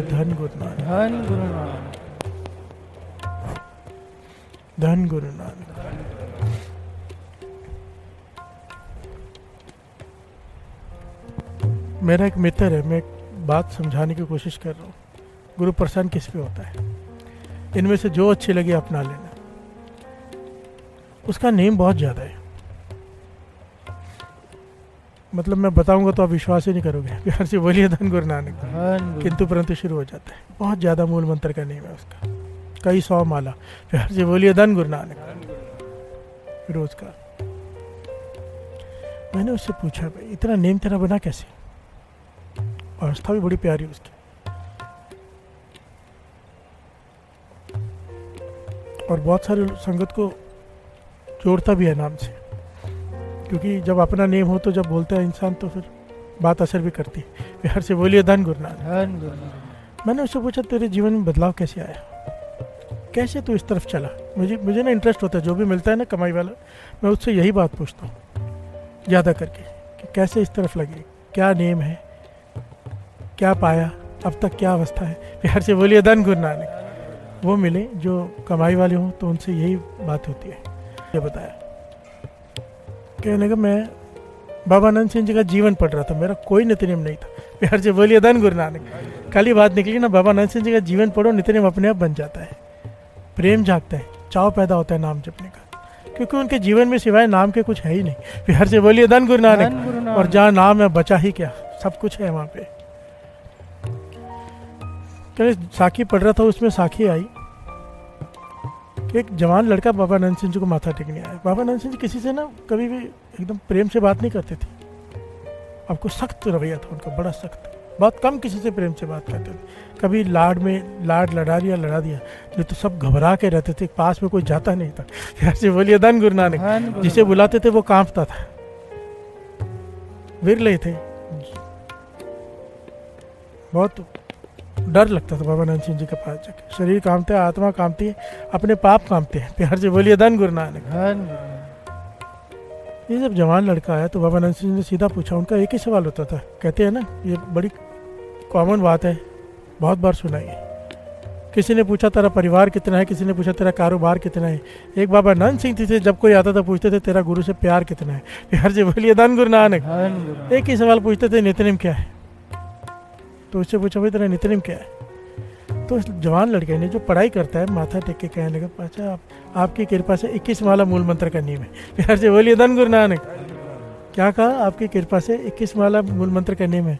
धन गुरु नानक, धन गुरु नानक, धन गुरु नानक। मेरा एक मित्र है, मैं बात समझाने की कोशिश कर रहा हूँ। गुरु प्रसन्न किस पे होता है? इनमें से जो अच्छी लगी अपना लेना। उसका नेम बहुत ज्यादा है, मतलब मैं बताऊंगा तो आप विश्वास ही नहीं करोगे। प्यार से बोलिए धन गुरु नानक। किंतु परंतु शुरू हो जाता है, बहुत ज़्यादा मूल मंत्र का नेम है उसका, कई सौ माला। प्यार से बोलिए धन गुरु नानक। रोज का मैंने उससे पूछा, भाई इतना नेम तेरा बना कैसे? और अवस्था भी बड़ी प्यारी उसकी। और बहुत सारे संगत को जोड़ता भी है नाम से, क्योंकि जब अपना नेम हो तो जब बोलता है इंसान तो फिर बात असर भी करती है। प्यार से बोलिए धन गुरु नानक। मैंने उससे पूछा तेरे जीवन में बदलाव कैसे आया, कैसे तू इस तरफ चला? मुझे ना इंटरेस्ट होता है, जो भी मिलता है ना कमाई वाला, मैं उससे यही बात पूछता हूँ ज़्यादा करके कि कैसे इस तरफ लगे, क्या नेम है, क्या पाया, अब तक क्या अवस्था है। प्यार से बोलिए धन गुरु नानक। वो मिले जो कमाई वाले हों तो उनसे यही बात होती है। ये बताया कहने का मैं बाबा आनंद सिंह जी का जीवन पढ़ रहा था, मेरा कोई नित्य नेम नहीं था। प्यार से बोलिए धन गुरु नानक। खाली बात निकली ना, बाबा आनंद सिंह जी का जीवन पढ़ो, नित्य नेम अपने आप बन जाता है, प्रेम जागता है, चाव पैदा होता है नाम जपने का, क्योंकि उनके जीवन में सिवाय नाम के कुछ है ही नहीं। प्यार से बोलिए धन गुरु नानक। और जहाँ नाम है बचा ही क्या, सब कुछ है वहाँ पे। चलिए साखी पढ़ रहा था, उसमें साखी आई कि एक जवान लड़का बाबा आनंद सिंह जी को माथा टेकने आया। बाबा आनंद सिंह जी किसी से ना कभी भी एकदम प्रेम से बात नहीं करते थे, आपको सख्त रवैया था उनका, बड़ा सख्त। बहुत कम किसी से प्रेम से बात करते थे, कभी लाड में लाड लड़ा दिया, नहीं तो सब घबरा के रहते थे, पास में कोई जाता नहीं था। ऐसे बोलिए धन गुरु नानक। जिसे बुलाते थे वो कांपता था, विरले थे, बहुत डर लगता था बाबा नंद सिंह जी के पास जाकर। शरीर कामता है, आत्मा कामती है, अपने पाप कामते हैं। प्यार से बोलिए धन गुरु नानक। ये जब जवान लड़का आया तो बाबा नंद सिंह ने सीधा पूछा, उनका एक ही सवाल होता था, कहते हैं ना ये बड़ी कॉमन बात है, बहुत बार सुना है। किसी ने पूछा तेरा परिवार कितना है, किसी ने पूछा तेरा कारोबार कितना है। एक बाबा नंद सिंह जी थे, जब कोई आता था पूछते थे तेरा गुरु से प्यार कितना है। प्यार से बोलिए धन गुरु नानक। एक ही सवाल पूछते थे, नित्य नेम क्या है। तो उससे पूछा भाई तेरा नित्य नेम क्या है। तो जवान लड़के ने जो पढ़ाई करता है माथा टेक के कहने लगा, अच्छा आपकी कृपा से 21 माला मूल मंत्र का नियम है। प्यार से बोलिए धन गुरु नानक। क्या कहा, आपकी कृपा से 21 माला मूल मंत्र का नियम है।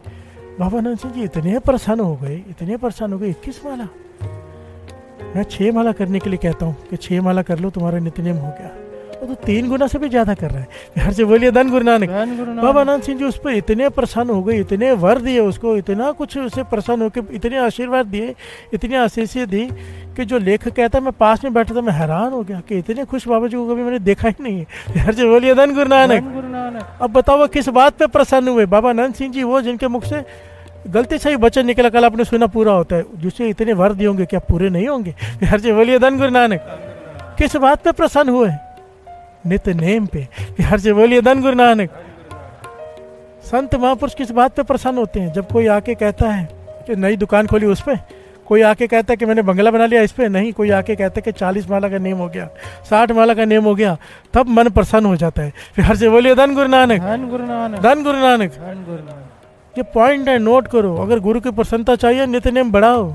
बाबा नानक सिंह जी इतने परेशान हो गए, 21 माला, मैं 6 माला करने के लिए कहता हूँ कि 6 माला कर लो, तुम्हारा नित्य नेम हो गया। तो 3 गुना से भी ज्यादा कर रहा है। प्यार से बोलिए धन गुरु नानक। बाबा आनंद सिंह जी उस पर इतने प्रसन्न हो गए, इतने वर दिए उसको, इतना कुछ उसे प्रसन्न होकर इतने आशीर्वाद दिए, इतनी आशीषें दी कि जो लेखक कहता है मैं पास में बैठा था, मैं हैरान हो गया कि इतने खुश बाबा जी को कभी मैंने देखा ही नहीं है। प्यार से बोलिए धन गुरु नानक। अब बताओ किस बात पर प्रसन्न हुए बाबा आनंद सिंह जी, वो जिनके मुख से गलती से ही वचन निकला, कल आपने सुना पूरा होता है, जिससे इतने वर दिए होंगे, क्या पूरे नहीं होंगे। प्यार से बोलिए धन गुरु नानक। किस बात पर प्रसन्न हुए, नित्य नेम पे। प्यार से बोलिए धन गुरु नानक। संत महापुरुष किस बात पे प्रसन्न होते हैं, जब कोई आके कहता है कि नई दुकान खोली उस पे, कोई आके कहता है कि मैंने बंगला बना लिया इस पे, नहीं, कोई आके कहता है कि 40 माला का नेम हो गया, 60 माला का नेम हो गया, तब मन प्रसन्न हो जाता है। प्यार से बोलिए धन गुरु नानक, धन गुरु नानक, धन गुरु नानक। ये पॉइंट है, नोट करो। अगर गुरु की प्रसन्नता चाहिए, नित्य नेम बढ़ाओ,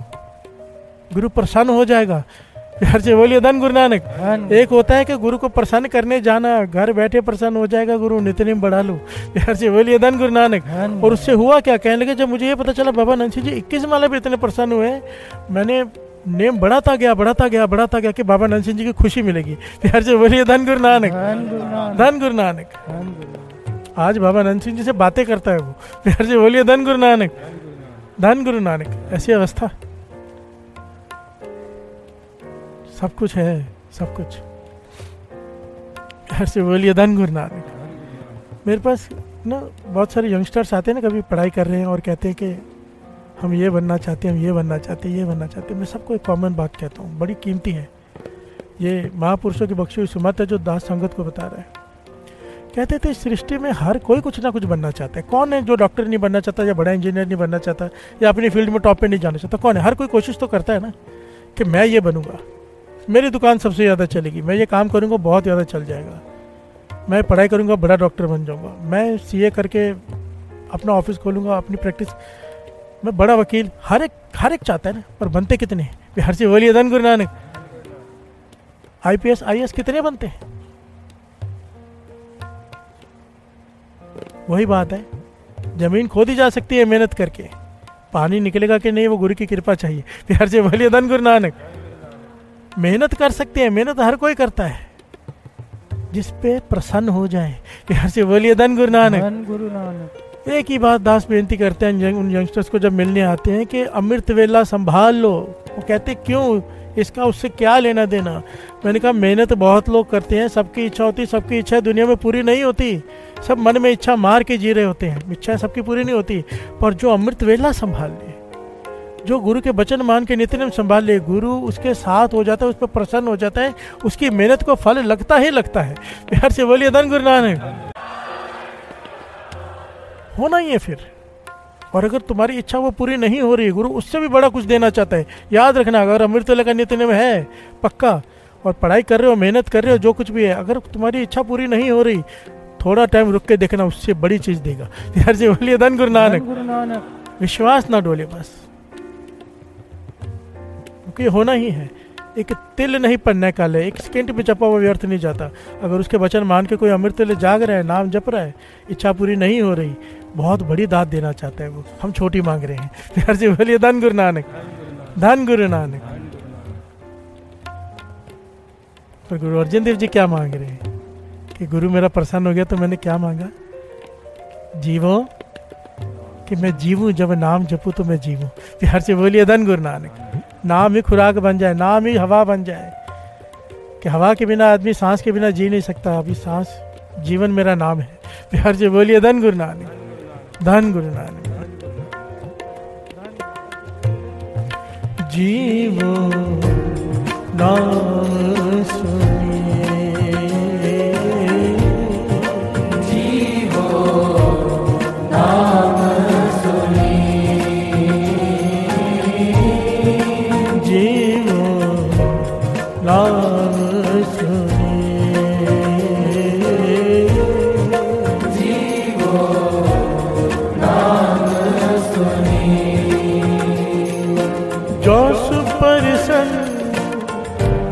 गुरु प्रसन्न हो जाएगा। प्यार से बोलिए धन गुरु नानक। एक होता है कि गुरु को प्रसन्न करने जाना, घर बैठे प्रसन्न हो जाएगा गुरु, नित्य नेम बढ़ा लो। प्यार से बोलिए धन गुरु नानक। और उससे हुआ क्या, कहने लगे जब मुझे ये पता चला बाबा नंद सिंह जी 21 माला पे इतने प्रसन्न हुए, मैंने नेम बढ़ाता गया कि बाबा नंद सिंह जी की खुशी मिलेगी। प्यार से बोलिए धन गुरु नानक, धन गुरु नानक। आज बाबा नंद सिंह जी से बातें करता है वो। प्यार से बोलिए धन गुरु नानक, धन गुरु नानक। ऐसी अवस्था, सब कुछ है, सब कुछ। ऐसे बोलिए धन गुरु नानक। मेरे पास ना बहुत सारे यंगस्टर्स आते हैं ना, कभी पढ़ाई कर रहे हैं और कहते हैं कि हम ये बनना चाहते हैं, हम ये बनना चाहते हैं। मैं सबको एक कॉमन बात कहता हूँ, बड़ी कीमती है, ये महापुरुषों की बख्शी हुई सुमत है जो दास संगत को बता रहा है। कहते थे इस सृष्टि में हर कोई कुछ ना कुछ बनना चाहता है। कौन है जो डॉक्टर नहीं बनना चाहता, या बड़ा इंजीनियर नहीं बनना चाहता, या अपनी फील्ड में टॉप पर नहीं जाना चाहता? कौन है? हर कोई कोशिश तो करता है ना कि मैं ये बनूंगा, मेरी दुकान सबसे ज़्यादा चलेगी, मैं ये काम करूँगा बहुत ज़्यादा चल जाएगा, मैं पढ़ाई करूँगा बड़ा डॉक्टर बन जाऊँगा, मैं सीए करके अपना ऑफिस खोलूँगा, अपनी प्रैक्टिस, मैं बड़ा वकील। हर एक चाहता है ना, पर बनते कितने हैं? प्यार से बोलिए धन गुरु नानक। आईपीएस आईएएस कितने बनते हैं? वही बात है, जमीन खोदी जा सकती है मेहनत करके, पानी निकलेगा कि नहीं वो गुरु की कृपा चाहिए। प्यार से बोलिए धन गुरु नानक। मेहनत कर सकते हैं, मेहनत हर कोई करता है, जिस पे प्रसन्न हो जाए। प्यार से बोलिए धन गुरु नानक। एक ही बात दास बेनती करते हैं उन यंगस्टर्स को जब मिलने आते हैं कि अमृतवेला संभाल लो। वो कहते क्यों, इसका उससे क्या लेना देना? मैंने कहा मेहनत बहुत लोग करते हैं, सबकी इच्छा होती, सबकी इच्छा दुनिया में पूरी नहीं होती, सब मन में इच्छा मार के जी रहे होते हैं, इच्छा सबकी पूरी नहीं होती। पर जो अमृतवेला संभाल ले, जो गुरु के वचन मान के नित्य नेम संभाल ले, गुरु उसके साथ हो जाता है, उस पर प्रसन्न हो जाता है, उसकी मेहनत को फल लगता ही लगता है। प्यार से बोलिए धन गुरु नानक। होना ही है फिर। और अगर तुम्हारी इच्छा वो पूरी नहीं हो रही, गुरु उससे भी बड़ा कुछ देना चाहता है। याद रखना, अगर अमृतवेला का नित्य नेम है पक्का, और पढ़ाई कर रहे हो, मेहनत कर रहे हो, जो कुछ भी है, अगर तुम्हारी इच्छा पूरी नहीं हो रही थोड़ा टाइम रुक के देखना, उससे बड़ी चीज देगा। यार जी बोलिए धन गुरु नानक। विश्वास ना डोले बस, क्योंकि होना ही है। एक तिल नहीं पन्ने काले, एक सेकंड में छपा हुआ व्यर्थ नहीं जाता। अगर उसके वचन मान के कोई अमृतवेला जाग रहा है, नाम जप रहा है, इच्छा पूरी नहीं हो रही, बहुत बड़ी दाद देना चाहता है वो, हम छोटी मांग रहे हैं। प्यार से बोलिए धन गुरु नानक, धन गुरु नानक। पर गुरु अर्जन देव जी क्या मांग रहे हैं कि गुरु मेरा प्रसन्न हो गया तो मैंने क्या मांगा, जीवो कि मैं जीवूँ, जब नाम जपूँ तो मैं जीवूँ। प्यार से बोलिए धन गुरु नानक। नाम ही खुराक बन जाए, नाम ही हवा बन जाए, कि हवा के बिना आदमी, सांस के बिना जी नहीं सकता। अभी सांस जीवन मेरा नाम है। प्यार से बोलिए धन गुरु नानक, धन गुरु नानक। जीवो नाम सुनिए, जीवो नाम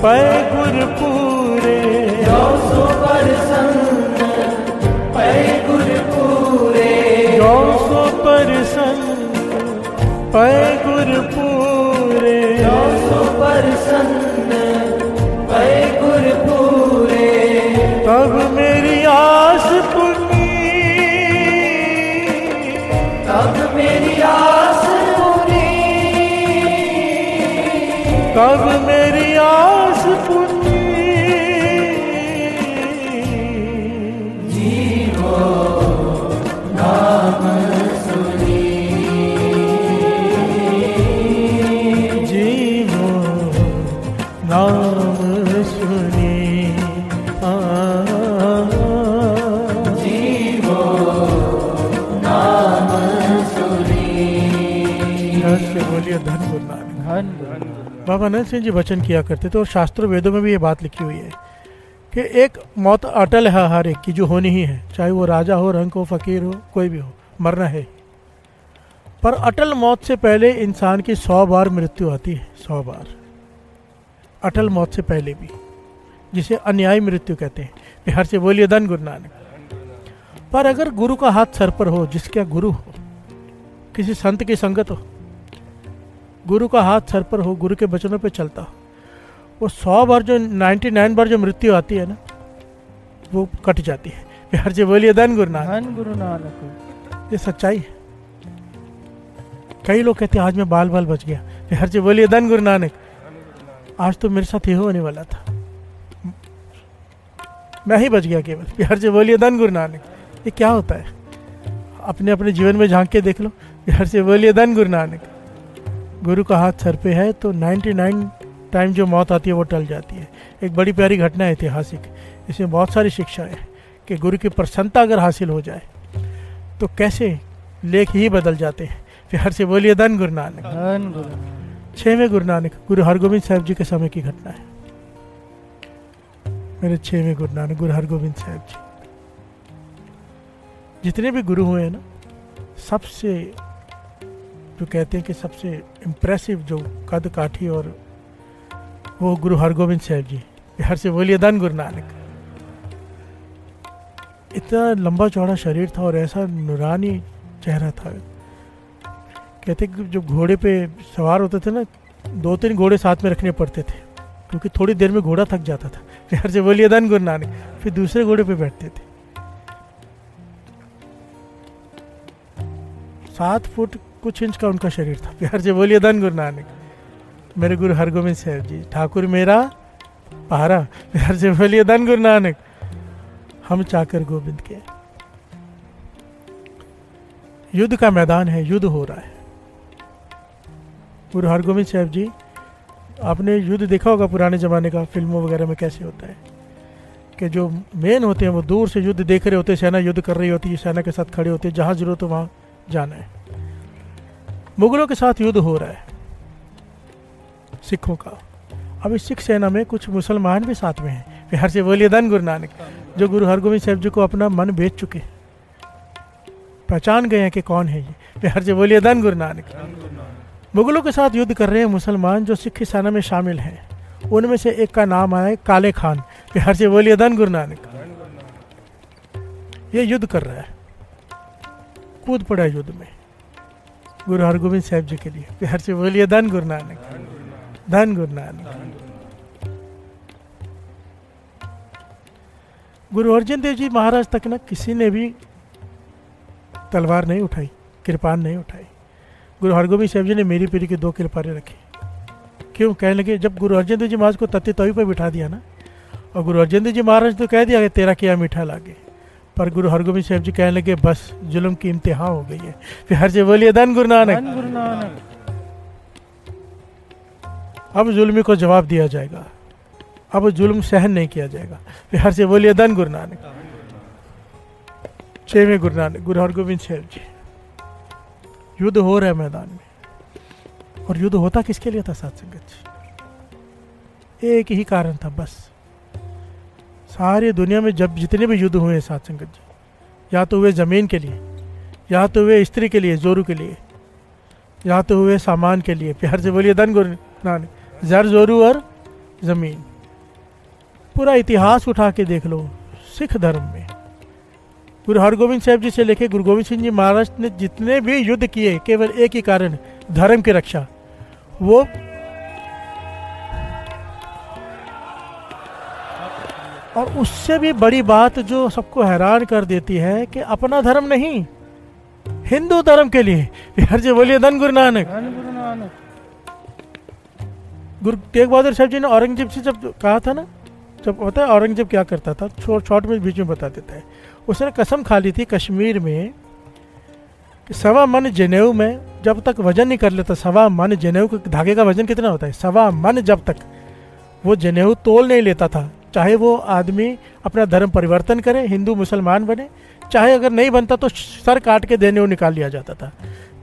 पै गुर पूरे, जो सो परसन्न पै गुर पूरे, जो सो परसन्न पै गुर पूरे, जो सो परसन्न पै गुर पूरे, तब मेरी आस पूरी, तब मेरी आस पूरी, तब मेरी आस। जीवो नाम सुनिए, जीवो नाम सुनिए, जीवो नाम सुनिए। बोलिए धन गुरु नानक। बाबा आनंद सिंह जी वचन किया करते थे और शास्त्रों वेदों में भी ये बात लिखी हुई है कि एक मौत अटल है हर एक की, जो होनी ही है, चाहे वो राजा हो, रंक हो, फकीर हो, कोई भी हो, मरना है। पर अटल मौत से पहले इंसान की 100 बार मृत्यु आती है, 100 बार अटल मौत से पहले भी, जिसे अन्यायी मृत्यु कहते हैं। प्यार से बोलिए धन गुरु नानक। पर अगर गुरु का हाथ सर पर हो, जिसका गुरु हो, किसी संत की संगत हो, गुरु का हाथ सर पर हो, गुरु के वचनों पे चलता हो, वो 100 बार जो 99 बार जो मृत्यु आती है ना, वो कट जाती है। प्यार से बोलिए धन गुरु नानक, धन गुरु नानक। ये सच्चाई है। कई लोग कहते हैं आज मैं बाल बाल बच गया। प्यार से बोलिए धन गुरु नानक। आज तो मेरे साथ ये होने वाला था, मैं ही बच गया केवल। प्यार से बोलिए धन गुरु नानक। ये क्या होता है, अपने अपने जीवन में झांक के देख लो। प्यार से बोलिए धन गुरु नानक। गुरु का हाथ सर पे है तो 99 टाइम जो मौत आती है वो टल जाती है। एक बड़ी प्यारी घटना है ऐतिहासिक, इसमें बहुत सारी शिक्षा है कि गुरु की प्रसन्नता अगर हासिल हो जाए तो कैसे लेख ही बदल जाते हैं। प्यार से बोलिए धन गुरु नानक, धन गुरु नानक। 6वें गुरु नानक, गुरु हरगोबिंद साहब जी के समय की घटना है। मेरे 6वें गुरु नानक गुरु हरगोबिंद साहब जी, जितने भी गुरु हुए हैं ना, सबसे जो कहते हैं कि सबसे इम्प्रेसिव जो कद काठी, और वो गुरु हरगोबिंद साहब जी। प्यार से बोलिए धन गुरु नानक। इतना लंबा चौड़ा शरीर था और ऐसा नूरानी चेहरा था। कहते कि जब घोड़े पे सवार होते थे ना, 2-3 घोड़े साथ में रखने पड़ते थे, क्योंकि थोड़ी देर में घोड़ा थक जाता था। प्यार से बोलिए धन गुरु नानक। फिर दूसरे घोड़े पे बैठते थे। 7 फुट कुछ इंच का उनका शरीर था। प्यार से बोलिए धन गुरु नानक। मेरे गुरु हरगोबिंद साहब जी, ठाकुर मेरा पहारा। प्यार से बोलिए धन गुरु नानक। हम चाकर गोविंद के। युद्ध का मैदान है, युद्ध हो रहा है। गुरु हरगोबिंद साहब जी, आपने युद्ध देखा होगा पुराने ज़माने का, फिल्मों वगैरह में कैसे होता है कि जो मेन होते हैं वो दूर से युद्ध देख रहे होते, सेना युद्ध कर रही होती है, सेना के साथ खड़े होते, जहाँ जरूरत हो वहाँ जाना है। मुगलों के साथ युद्ध हो रहा है सिखों का। अभी सिख सेना में कुछ मुसलमान भी साथ में हैं। प्यार से बोलिए धन गुरु नानक। जो गुरु हरगोविंद साहब जी को अपना मन भेज चुके हैं, पहचान गए हैं कि कौन है ये। प्यार से बोलिए धन गुरु नानक। मुगलों के साथ युद्ध कर रहे हैं मुसलमान जो सिख सेना में शामिल हैं, उनमें से एक का नाम आया काले खान। प्यार से बोलिए धन गुरु नानक। ये युद्ध कर रहा है, कूद पड़ा है युद्ध में गुरु हरगोविंद साहब जी के लिए। प्यार से बोलिए धन गुरु नानक, धन गुरु नानक। गुरु अर्जन देव जी महाराज तक न किसी ने भी तलवार नहीं उठाई, कृपान नहीं उठाई। गुरु हरगोविंद साहब जी ने मेरी पीढ़ी की दो कृपारें रखी। क्यों? कहने लगे जब गुरु अर्जन देव जी महाराज को तत्ती तवी पर बिठा दिया ना, और गुरु अर्जन देव जी महाराज तो कह दिया कि तेरा किया मीठा लागे, पर गुरु हरगोविंद साहब जी कहने लगे बस जुल्म की इंतहा हो गई है। फिर हर से बोलिए धन गुरु नानक। अब जुल्मी को जवाब दिया जाएगा, अब जुल्म सहन नहीं किया जाएगा। प्यार से बोलिए धन गुरु नानक। छेवें गुरु नानक गुरु हरगोविंद साहब जी। युद्ध हो रहा है मैदान में, और युद्ध होता किसके लिए था सत्संगत जी? एक ही कारण था बस। सारी दुनिया में जब जितने भी युद्ध हुए हैं सत्संगत जी, या तो हुए जमीन के लिए, या तो हुए स्त्री के लिए, जोरू के लिए, या तो हुए सामान के लिए। प्यार से बोलिए धन गुरु नानक। जर, जोरू और जमीन। पूरा इतिहास उठा के देख लो सिख धर्म में। गुरु हरगोविंद साहब जी से लेके गुरु गोविंद सिंह जी महाराज ने जितने भी युद्ध किए, केवल एक ही कारण, धर्म की रक्षा। वो और उससे भी बड़ी बात जो सबको हैरान कर देती है कि अपना धर्म नहीं, हिंदू धर्म के लिए। हर जी बोलिए धन गुरु नानक। गुरु तेग बहादुर साहब जी ने औरंगजेब से जब कहा था ना, जब होता है औरंगजेब क्या करता था, शॉर्ट में बीच में बता देता है, उसने कसम खा ली थी कश्मीर में कि 1.25 मन जनेऊ में जब तक वजन नहीं कर लेता। 1.25 मन जनेऊ के धागे का वजन कितना होता है? 1.25 मन। जब तक वो जनेऊ तोल नहीं लेता था, चाहे वो आदमी अपना धर्म परिवर्तन करे, हिंदू मुसलमान बने, चाहे अगर नहीं बनता तो सर काट के देने वो निकाल लिया जाता था,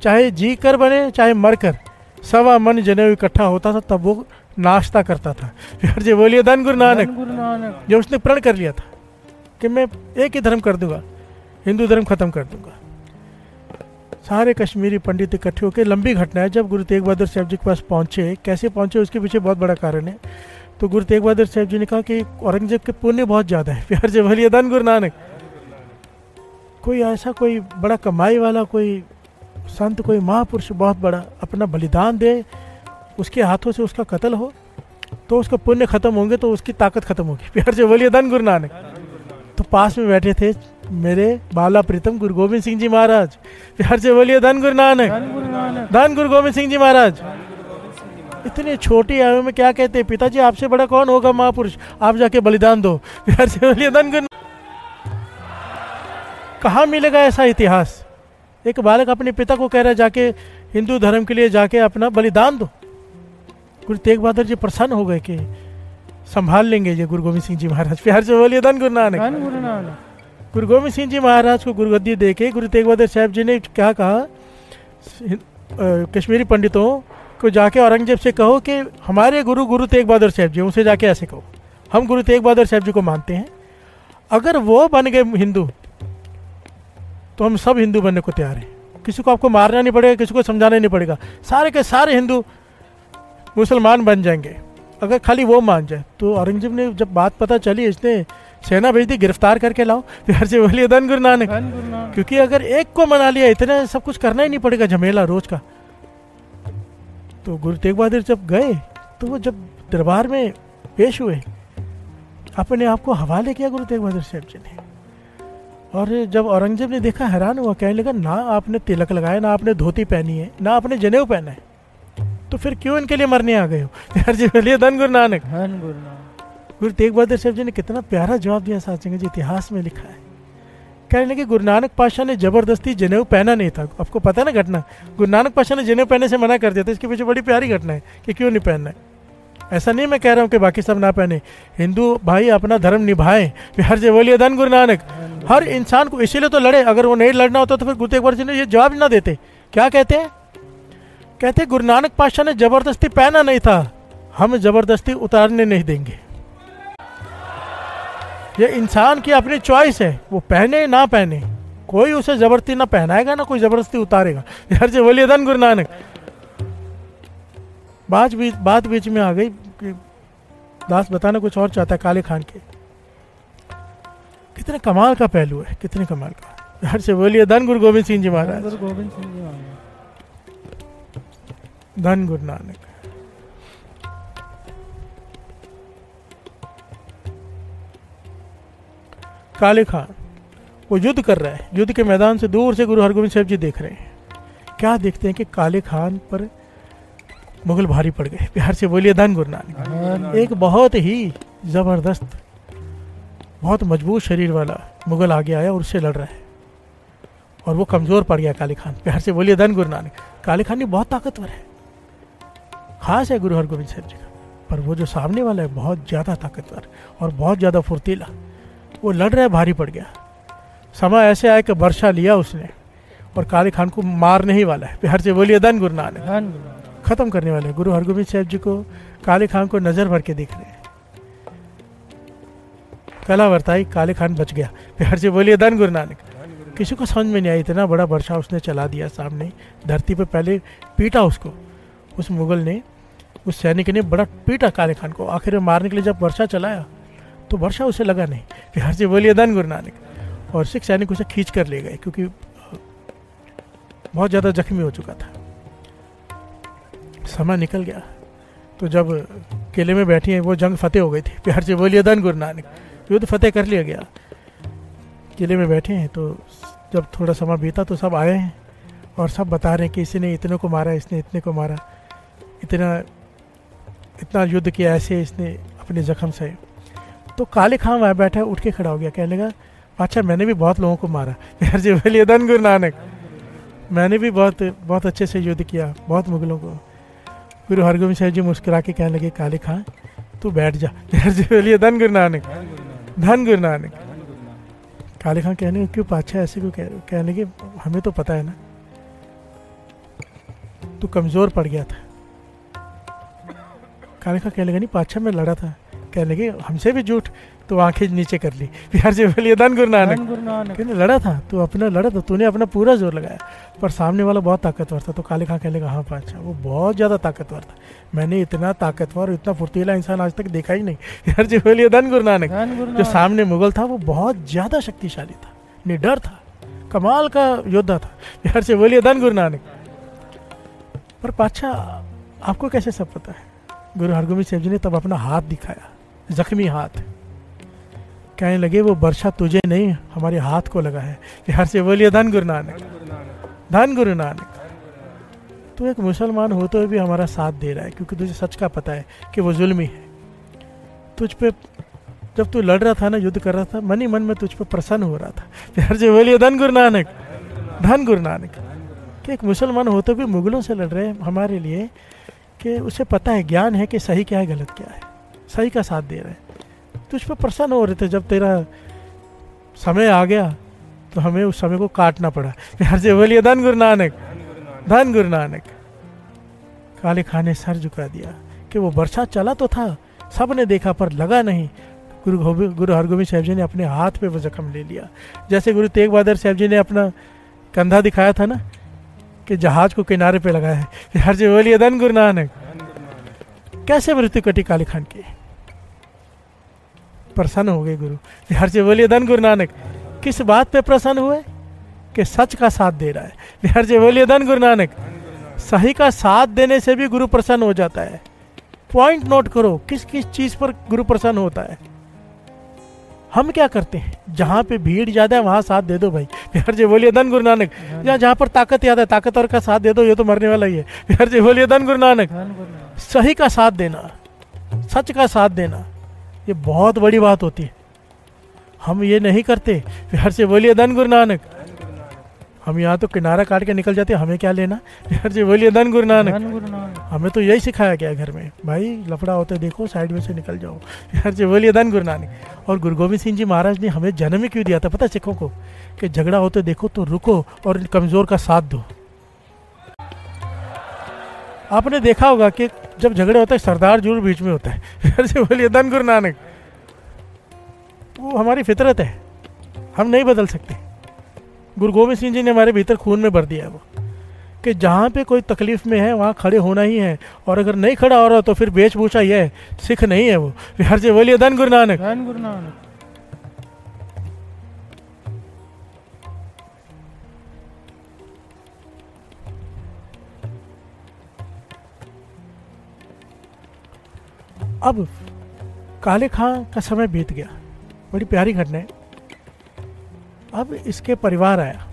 चाहे जी कर बने चाहे मर कर, 1.25 मन जनेऊ इकट्ठा होता था, तब वो नाश्ता करता था। फिर जी बोलिए धन गुरु नानक। जो उसने प्रण कर लिया था कि मैं एक ही धर्म कर दूंगा, हिंदू धर्म खत्म कर दूंगा। सारे कश्मीरी पंडित इकट्ठे होकर, लंबी घटना है, जब गुरु तेग बहादुर साहब जी के पास पहुंचे। कैसे पहुंचे उसके पीछे बहुत बड़ा कारण है। तो गुरु तेग बहादुर साहब जी ने कहा कि औरंगजेब के पुण्य बहुत ज़्यादा है। फिर जी बोलिए धन गुरु नानक। कोई ऐसा कोई बड़ा कमाई वाला, कोई संत, कोई महापुरुष बहुत बड़ा अपना बलिदान दे, उसके हाथों से उसका कत्ल हो, तो उसका पुण्य खत्म होंगे, तो उसकी ताकत खत्म होगी। प्यार से बोलिए धन गुरु नानक। तो पास में बैठे थे मेरे बाला प्रीतम गुरु गोविंद सिंह जी महाराज। प्यार से बोलिए धन गुरु नानक, धन गुरु गोविंद सिंह जी महाराज। इतने छोटी आयु में क्या कहते हैं, पिताजी आपसे बड़ा कौन होगा महापुरुष, आप जाके बलिदान दो। प्यार से बोलिए धन गुरु। कहाँ मिलेगा ऐसा इतिहास? एक बालक अपने पिता को कह रहा है जाके हिंदू धर्म के लिए जाके अपना बलिदान दो। गुरु तेग बहादुर जी प्रसन्न हो गए कि संभाल लेंगे ये गुरु गोविंद सिंह जी महाराज। प्यार से बोलिए धन गुरु नानक। गुरु गोविंद सिंह जी महाराज को गुरुगद्दी दे के गुरु तेग बहादुर साहब जी ने क्या कहा, कश्मीरी पंडितों को जाके औरंगजेब से कहो कि हमारे गुरु गुरु तेग बहादुर साहब जी, उनसे जाके ऐसे कहो, हम गुरु तेग बहादुर साहब जी को मानते हैं, अगर वो बन गए हिंदू तो हम सब हिंदू बनने को तैयार हैं। किसी को आपको मारना नहीं पड़ेगा, किसी को समझाना नहीं पड़ेगा, सारे के सारे हिंदू मुसलमान बन जाएंगे अगर खाली वो मान जाए। तो औरंगजेब ने जब बात पता चली, इसने सेना भेज दी, गिरफ्तार करके लाओ। प्यार से बोलिए धन गुरु नानक। क्योंकि अगर एक को मना लिया, इतना सब कुछ करना ही नहीं पड़ेगा, झमेला रोज का। तो गुरु तेग बहादुर जब गए, तो वो जब दरबार में पेश हुए, अपने आप को हवाले किया गुरु तेग बहादुर साहब जी ने। और जब औरंगजेब ने देखा, हैरान हुआ, कहने लगा ना आपने तिलक लगाया, ना आपने धोती पहनी है, ना आपने जनेऊ पहना है, तो फिर क्यों इनके लिए मरने आ गए हो। प्यार जी बोलिए धन गुरु नानक। गुरु तेग बहादुर साहब जी ने कितना प्यारा जवाब दिया साचेंगे जी, इतिहास में लिखा है। कहने लगे गुरु नानक पाशाह ने जबरदस्ती जनेऊ पहना नहीं था। आपको पता ना घटना, गुरु नानक पाशाह ने जनेऊ पहनने से मना कर दिया था। इसके पीछे बड़ी प्यारी घटना है कि क्यों नहीं पहनना है। ऐसा नहीं मैं कह रहा हूँ कि बाकी सब ना पहने, हिंदू भाई अपना धर्म निभाएं। प्यार से बोलिए धन गुरु नानक। हर इंसान को इसीलिए तो लड़े, अगर वो नहीं लड़ना होता तो फिर गुरु तेग बहादुर जी ने ये जवाब ना देते। क्या कहते हैं? कहते गुरु नानक पाशाह ने जबरदस्ती पहना नहीं था, हम जबरदस्ती उतारने नहीं देंगे। ये इंसान की अपनी चॉइस है, वो पहने ना पहने, कोई उसे जबरदस्ती ना पहनाएगा ना कोई जबरदस्ती उतारेगा। यार जी बोलिए धन गुरु नानक। बात बीच में आ गई कि दास बताना कुछ और चाहता है काले खान के। कितने कमाल का पहलू है, कितने कमाल का। यार जी बोलिए धन गुरु गोविंद सिंह जी महाराज, गोविंद सिंह जी महाराज, धन गुरु नानक। काले खान वो युद्ध कर रहा है, युद्ध के मैदान से दूर से गुरु हरगोविंद साहब जी देख रहे हैं। क्या देखते हैं कि काले खान पर मुगल भारी पड़ गए। प्यार से बोलिए धन गुरु नानक। एक बहुत ही जबरदस्त, बहुत मजबूत शरीर वाला मुगल आगे आया और उससे लड़ रहा है और वो कमज़ोर पड़ गया काले खान। प्यार से बोलिए धन गुरु नानक। काले खान ये बहुत ताकतवर है, खास है गुरु हरगोविंद साहब जी का, पर वो जो सामने वाला है बहुत ज़्यादा ताकतवर और बहुत ज़्यादा फुर्तीला। वो लड़ रहा है, भारी पड़ गया। समय ऐसे आया कि वर्षा लिया उसने और काले खान को मारने ही वाला है। प्यार से बोलिए धन गुरु नानक। खत्म करने वाले गुरु हरगोविंद साहब जी को काले खान को नजर भर के देख रहे हैं। कला वर्ताई, काले खान बच गया। प्यार से बोलिए धन गुरु नानक। किसी को समझ में नहीं आई, इतना बड़ा वर्षा उसने चला दिया सामने धरती पर। पहले पीटा उसको उस मुगल ने, उस सैनिक ने बड़ा पीटा काले खान को। आखिर में मारने के लिए जब वर्षा चलाया तो वर्षा उसे लगा नहीं। प्यार से बोलिए धन गुरु नानक। और सिख सैनिक उसे खींच कर ले गए क्योंकि बहुत ज़्यादा जख्मी हो चुका था। समय निकल गया तो जब किले में बैठी हैं वो जंग फतेह हो गई थी। प्यार से बोलिए धन गुरु नानक। युद्ध फतेह कर लिया गया, किले में बैठे हैं। तो जब थोड़ा समय बीता तो सब आए हैं और सब बता रहे हैं कि इसने इतने को मारा, इसने इतने को मारा, इतना युद्ध किया, ऐसे इसने अपने जख्म सहे। तो काले खान वहाँ बैठा है, उठ के खड़ा हो गया, कहने लगा अच्छा मैंने भी बहुत लोगों को मारा। प्यार से बोलिए धन गुरु नानक। मैंने भी बहुत अच्छे से युद्ध किया, बहुत मुगलों को। गुरु हरगोविंद साहब जी मुस्कुरा के कहने लगे काले खान तू बैठ जा। प्यार से बोलिए धन गुरु नानक, धन गुरु नानक। काले खान कहने क्यों पाछा ऐसे क्यों कह रहे हो? कहने लगे हमें तो पता है ना तू कमज़ोर पड़ गया था। काले खान कहने लगा नहीं पाछा मैं लड़ा था। कहने लगे हमसे भी झूठ, तो आंखें नीचे कर ली। प्यार से बोलिए धन गुरु नानक। कहने लड़ा था तू, अपना लड़ा था, तूने अपना पूरा जोर लगाया, पर सामने वाला बहुत ताकतवर था। तो काले खान कहने लगा हाँ पाछा वो बहुत ज़्यादा ताकतवर था, मैंने इतना ताकतवर, इतना फुर्तीला इंसान आज तक देखा ही नहीं। प्यार से बोलिए धन गुरु नानक। जो सामने मुगल था वो बहुत ज़्यादा शक्तिशाली था, निडर था, कमाल का योद्धा था। प्यार से बोलिए धन गुरु नानक। पर पाछा आपको कैसे सब पता है? गुरु हरगोविंद साहब जी ने तब अपना हाथ दिखाया, जख्मी हाथ। कहने लगे वो वर्षा तुझे नहीं हमारे हाथ को लगा है। प्यार से बोलिए धन गुरु नानक, धन गुरु नानक। तो एक मुसलमान होते हुए भी हमारा साथ दे रहा है क्योंकि तुझे सच का पता है कि वो जुल्मी है। तुझ पे जब तू लड़ रहा था ना, युद्ध कर रहा था, मन ही मन में तुझ पे प्रसन्न हो रहा था। प्यार से बोलिए धन गुरु नानक, धन गुरु नानक। कि एक मुसलमान होते हुए मुगलों से लड़ रहे हैं हमारे लिए कि उसे पता है, ज्ञान है कि सही क्या है, गलत क्या है, सही का साथ दे रहे हैं। तुझ पर प्रसन्न हो रहे थे। जब तेरा समय आ गया तो हमें उस समय को काटना पड़ा। प्यार से बोलिए धन गुरु नानक, धन गुरु नानक। काले खान ने सर झुका दिया कि वो वर्षा चला तो था, सब ने देखा, पर लगा नहीं। गुरु हरगोविंद साहब जी ने अपने हाथ पे वो जख्म ले लिया। जैसे गुरु तेग बहादुर साहब जी ने अपना कंधा दिखाया था ना कि जहाज को किनारे पर लगाया है। प्यार से बोलिए धन गुरु नानक। कैसे मृत्यु कटी काले खान की, प्रसन्न हो गए गुरु। प्यार से बोलिए धन गुरु नानक। किस बात पे प्रसन्न हुए? कि सच का साथ दे रहा है। प्यार से बोलिए धन गुरु नानक। सही का साथ देने से भी गुरु प्रसन्न हो जाता है। पॉइंट नोट करो, किस किस चीज पर गुरु प्रसन्न होता है। हम क्या करते हैं? जहाँ पे भीड़ ज्यादा है वहां साथ दे दो भाई। प्यार से बोलिए धन गुरु नानक। या जहाँ पर ताकत ज्यादा है, ताकतवर का साथ दे दो, ये तो मरने वाला ही है। प्यार से बोलिए धन गुरु नानक। सही का साथ देना, सच का साथ देना, ये बहुत बड़ी बात होती है। हम ये नहीं करते। प्यार से बोलिए धन गुरु नानक। हम यहाँ तो किनारा काट के निकल जाते, हमें क्या लेना। प्यार से बोलिए धन गुरु नानक। हमें तो यही सिखाया गया घर में, भाई लफड़ा होते देखो, साइड में से निकल जाओ। प्यार से बोलिए धन गुरु नानक। और गुरु गोविंद सिंह जी महाराज ने हमें जन्म ही क्यों दिया था पता, सिखों को, कि झगड़ा होते देखो तो रुको और कमज़ोर का साथ दो। आपने देखा होगा कि जब झगड़े होते हैं सरदार जरूर बीच में होता है। फिर से बोलिए धन गुरु नानक। वो हमारी फितरत है, हम नहीं बदल सकते। गुरु गोविंद सिंह जी ने हमारे भीतर खून में भर दिया है वो, कि जहाँ पे कोई तकलीफ़ में है वहाँ खड़े होना ही है, और अगर नहीं खड़ा हो रहा तो फिर वेशभूषा यह है, सिख नहीं है वो। हर जगह बोलिए धन गुरु नानक, धन गुरु नानक। अब काले खां का समय बीत गया, बड़ी प्यारी घटना है। अब इसके परिवार आया,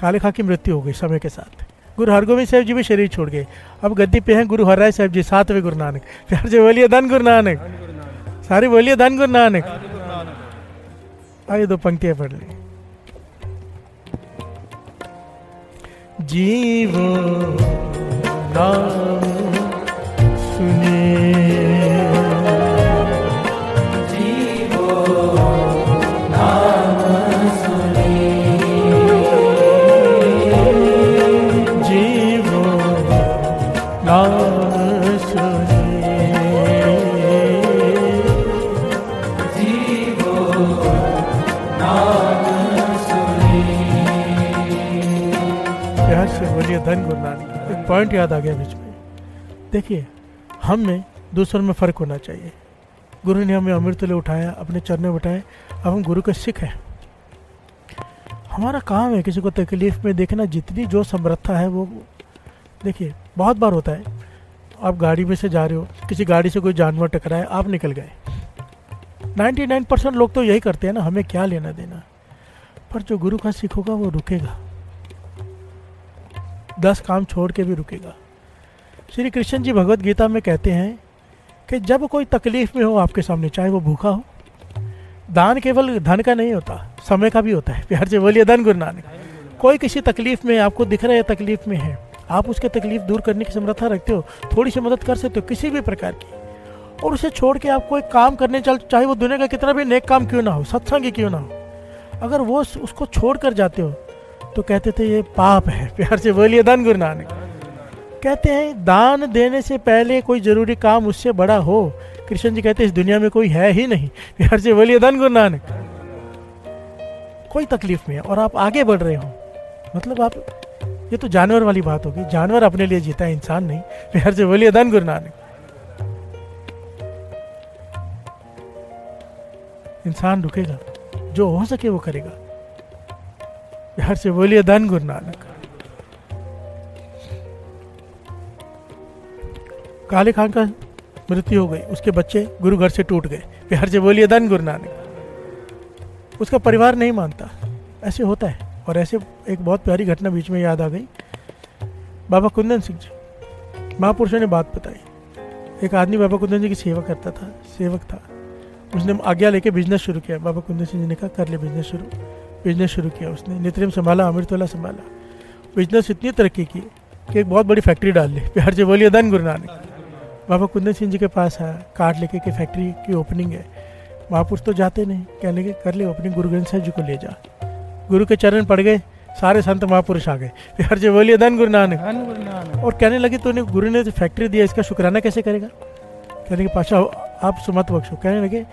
काले खां की मृत्यु हो गई समय के साथ, गुरु हरगोविंद साहब जी भी शरीर छोड़ गए। अब गद्दी पे हैं गुरु हरराय साहब जी, सातवें गुरु नानक। प्यार से बोलिए धन गुरु नानक, सारी बोलिए धन गुरु नानक। आइए दो पंक्तियाँ पढ़ लें। जीवो नाम सुने धन गुरु नानक। एक पॉइंट याद आ गया बीच में, देखिए हम में दूसरों में फ़र्क होना चाहिए। गुरु ने हमें अमृतवेले उठाया, अपने चरणों में उठाए, अब हम गुरु के सिख हैं। हमारा काम है किसी को तकलीफ़ में देखना, जितनी जो समर्था है वो। देखिए बहुत बार होता है, आप गाड़ी में से जा रहे हो, किसी गाड़ी से कोई जानवर टकराए, आप निकल गए। 99% लोग तो यही करते हैं ना, हमें क्या लेना देना। पर जो गुरु का सिख होगा वो रुकेगा, 10 काम छोड़ के भी रुकेगा। श्री कृष्ण जी भगवत गीता में कहते हैं कि जब कोई तकलीफ़ में हो आपके सामने, चाहे वो भूखा हो। दान केवल धन का नहीं होता, समय का भी होता है। प्यार से बोलिए धन गुरु नानक। कोई किसी तकलीफ़ में, आपको दिख रहा है तकलीफ़ में है, आप उसके तकलीफ दूर करने की समर्था रखते हो, थोड़ी सी मदद कर सकते हो किसी भी प्रकार की, और उसे छोड़ के आप कोई काम करने चल, चाहे वो दुनिया का कितना भी नेक काम क्यों ना हो, सत्संग ही क्यों ना हो, अगर वो उसको छोड़ कर जाते हो तो कहते थे ये पाप है। प्यार से बोलिए धन गुरु नानक। कहते हैं दान देने से पहले कोई ज़रूरी काम उससे बड़ा हो, कृष्ण जी कहते हैं इस दुनिया में कोई है ही नहीं। प्यार से बोलिए धन गुरु नानक। कोई तकलीफ में है और आप आगे बढ़ रहे हो, मतलब आप, ये तो जानवर वाली बात होगी, जानवर अपने लिए जीता है, इंसान नहीं। प्यार से बोलिए धन गुरु नानक। इंसान रुकेगा, जो हो सके वो करेगा। प्यार से बोलिए धन गुरु नानक। काले खान का मृत्यु हो गई, उसके बच्चे गुरु घर से टूट गए। प्यार से बोलिए धन गुरु नानक। उसका परिवार नहीं मानता, ऐसे होता है। और ऐसे एक बहुत प्यारी घटना बीच में याद आ गई, बाबा कुंदन सिंह जी महापुरुषों ने बात बताई। एक आदमी बाबा कुंदन जी की सेवा करता था, सेवक था, उसने आज्ञा लेके बिजनेस शुरू किया। बाबा कुंदन सिंह जी ने कहा कर ले बिजनेस शुरू। बिजनेस शुरू किया उसने, नितरिम संभाला, अमृतवेला संभाला। बिजनेस इतनी तरक्की की कि एक बहुत बड़ी फैक्ट्री डाल ली। प्यार से बोलिए धन गुरु नानक। बाबा कुंदन सिंह जी के पास आया कार्ड लेके कि फैक्ट्री की ओपनिंग है। महापुरुष तो जाते नहीं, कहने के कर ले ओपनिंग, गुरु ग्रंथ साहब जी को ले जा। गुरु के चरण पड़ गए, सारे संत महापुरुष आ गए। प्यार से बोलिए धन गुरु नानक। और कहने लगे तूने, गुरु ने फैक्ट्री दिया, इसका शुक्राना कैसे करेगा। कहने के पाशा आप सुमत बख्शो। कहने लगे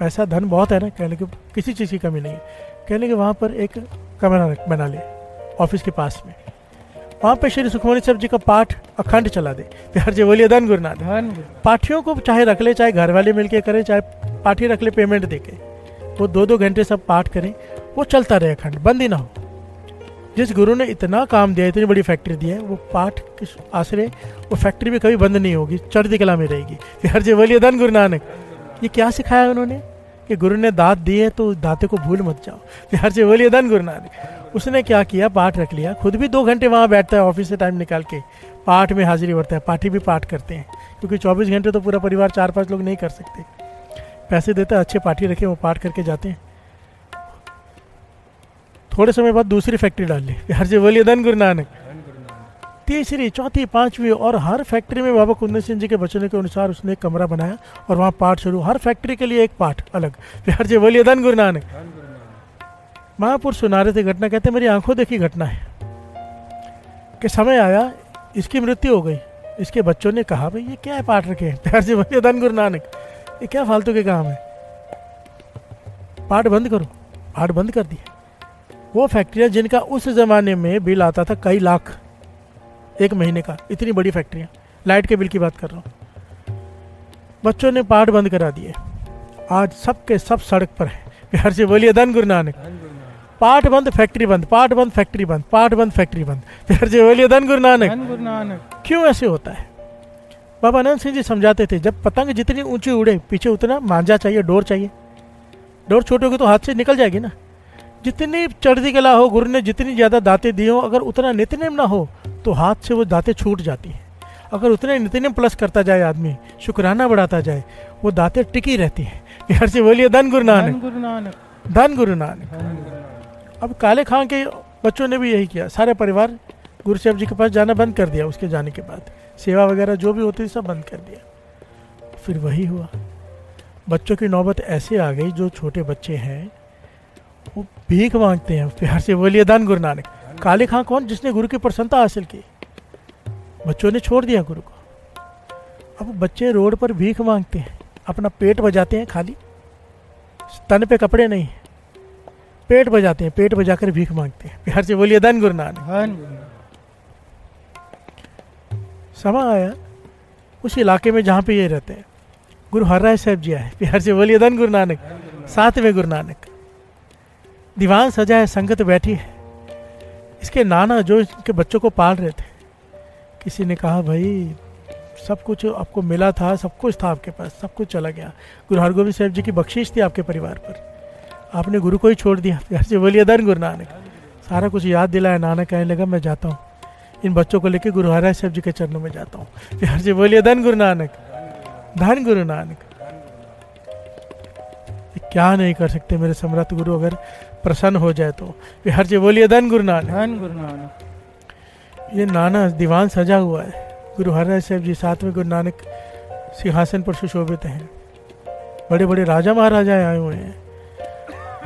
पैसा धन बहुत है ना, कहने लगे किसी चीज़ की कमी नहीं है। कहने के वहाँ पर एक कमरा बना ले ऑफिस के पास में, वहाँ पे श्री सुखमनी साहब जी का पाठ अखंड चला दे। प्यार से बोलिए धन गुरु नानक। पाठियों को चाहे रख ले, चाहे घर वाले मिल के करें, चाहे पाठी रख ले पेमेंट दे के, वो 2-2 घंटे सब पाठ करें, वो चलता रहे अखंड, बंद ही ना हो। जिस गुरु ने इतना काम दिया, इतनी बड़ी फैक्ट्री दी है, वो पाठ के आश्रय वो फैक्ट्री भी कभी बंद नहीं होगी, चढ़ती कला में रहेगी। प्यार से बोलिए धन गुरु नानक। ये क्या सिखाया उन्होंने कि गुरु ने दात दी है तो दाते को भूल मत जाओ। प्यार से बोलिए धन गुरु नानक। उसने क्या किया, पाठ रख लिया, खुद भी 2 घंटे वहाँ बैठता है ऑफिस से टाइम निकाल के, पाठ में हाजिरी भरता है, पाठी भी पाठ करते हैं, क्योंकि 24 घंटे तो पूरा परिवार 4-5 लोग नहीं कर सकते। पैसे देता है, अच्छे पाठी रखे, वो पाठ करके जाते हैं। थोड़े समय बाद दूसरी फैक्ट्री डाल ली। प्यार से बोलिए धन गुरु नानक। तीसरी, चौथी, पांचवी, और हर फैक्ट्री में बाबा कुंदन सिंह जी के वचन के अनुसार उसने एक कमरा बनाया और वहाँ पाठ शुरू, हर फैक्ट्री के लिए एक पाठ अलग। प्यार से बोलिए धन गुरु नानक। महापुरुष सुना रहे थे घटना, कहते मेरी आंखों देखी घटना है कि समय आया, इसकी मृत्यु हो गई, इसके बच्चों ने कहा भाई ये क्या है पाठ रखे। प्यार से बोलिए धन गुरु नानक। ये क्या फालतू के काम है। पाठ बंद करो, पाठ बंद कर दिया। वो फैक्ट्रियाँ जिनका उस ज़माने में बिल आता था कई लाख एक महीने का, इतनी बड़ी फैक्ट्रियाँ, लाइट के बिल की बात कर रहा हूँ, बच्चों ने पाठ बंद करा दिए। आज सब के सब सड़क पर है, प्यार से बोलिए धन गुरु नानक। पाठ बंद फैक्ट्री बंद, पाठ बंद फैक्ट्री बंद, पाठ बंद फैक्ट्री बंद, प्यार से बोलिए धन गुरु नानक। क्यों ऐसे होता है? बाबा आनंद सिंह जी समझाते थे, जब पतंग जितनी ऊंची उड़े पीछे उतना मांझा चाहिए, डोर चाहिए। डोर छोटे होगी तो हाथ से निकल जाएगी ना। जितनी चढ़ती कला हो, गुरु ने जितनी ज़्यादा दातें दी हो, अगर उतना नित्यनेम ना हो तो हाथ से वो दातें छूट जाती हैं। अगर उतने नित्यनेम प्लस करता जाए आदमी, शुक्राना बढ़ाता जाए, वो दातें टिकी रहती हैं। प्यार से बोलिए धन गुरु नानक, धन गुरु नानक, धन गुरु नानक। अब काले खां के बच्चों ने भी यही किया, सारे परिवार गुरु साहब जी के पास जाना बंद कर दिया। उसके जाने के बाद सेवा वगैरह जो भी होती थी सब बंद कर दिया। फिर वही हुआ, बच्चों की नौबत ऐसे आ गई, जो छोटे बच्चे हैं वो भीख मांगते हैं। प्यार से बोलिए दान गुरु नानक। काले खां कौन? जिसने गुरु की प्रसन्नता हासिल की। बच्चों ने छोड़ दिया गुरु को। अब बच्चे रोड पर भीख मांगते हैं, अपना पेट बजाते हैं, खाली तन पे कपड़े नहीं, पेट बजाते हैं, पेट बजाकर भीख मांगते हैं। प्यार से बोलिए दान गुरु नानक। समा आया उस इलाके में जहाँ पे ये रहते हैं। गुरु हरराय साहब जी आए। प्यार से बोलिए धन गुरु नानक। साथ में गुरु नानक। दीवान सजा है, संगत बैठी है। इसके नाना जो इसके बच्चों को पाल रहे थे, किसी ने कहा, भाई सब कुछ आपको मिला था, सब कुछ था आपके पास, सब कुछ चला गया, गुरु हरगोबिंद साहब जी की बख्शिश थी आपके परिवार पर, आपने गुरु को ही छोड़ दिया। प्यार से बोलिए धन गुरु नानक। सारा कुछ याद दिलाया। नाना कहने लगा, मैं जाता हूँ, इन बच्चों को लेकर गुरु हरराय साहब जी के चरणों में जाता हूँ। प्यार से बोलिए धन गुरु नानक, धन गुरु नानक। क्या नहीं कर सकते मेरे सम्राट गुरु, अगर प्रसन्न हो जाए तो। प्यार से बोलिए धन गुरु नानक, धन गुरु नानक। ये नाना दीवान सजा हुआ है, गुरु हरराय साहब जी साथ में गुरु नानक सिंहासन पर सुशोभित हैं। बड़े बड़े राजा महाराजा आए हुए हैं,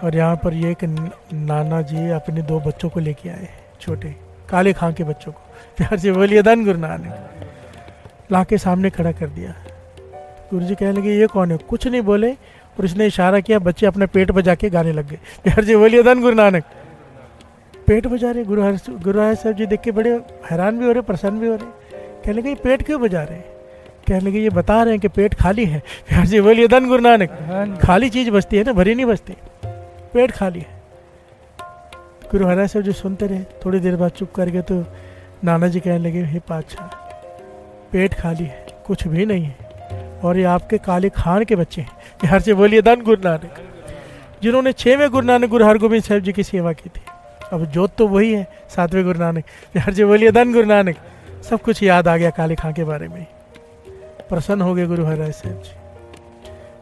और यहाँ पर ये एक नाना जी अपने दो बच्चों को लेके आए हैं, छोटे काले खां के बच्चों को। प्यार से बोलिए धन गुरु नानक। लाके सामने खड़ा कर दिया। गुरु जी कहने लगे, ये कौन है? कुछ नहीं बोले, और इसने इशारा किया, बच्चे अपने पेट बजा के गाने लग गए। प्यार से बोलिए धन गुरु नानक। पेट बजा रहे। गुरु हर साहब जी देख के बड़े हैरान भी हो रहे, प्रसन्न भी हो रहे। कहने लगे, ये पेट क्यों बजा रहे हैं? कहने लगे, ये बता रहे हैं कि पेट खाली है। प्यार से बोलिए धन गुरु नानक। खाली चीज़ बचती है ना, भरी नहीं बचती, पेट खाली है। गुरु हरराय साहब जी सुनते रहे। थोड़ी देर बाद चुप कर गए, तो नाना जी कहने लगे, हे पातशाह, पेट खाली है, कुछ भी नहीं है, और ये आपके काले खान के बच्चे हैं। प्यार से बोलिए धन गुरु नानक, जिन्होंने छवें गुरु नानक गुरु हरगोबिंद साहब जी की सेवा की थी। अब जोत तो वही है, सातवें गुरु नानक। प्यार से बोलिए धन गुरु नानक। सब कुछ याद आ गया काले खां के बारे में। प्रसन्न हो गए गुरु हरराय साहब जी।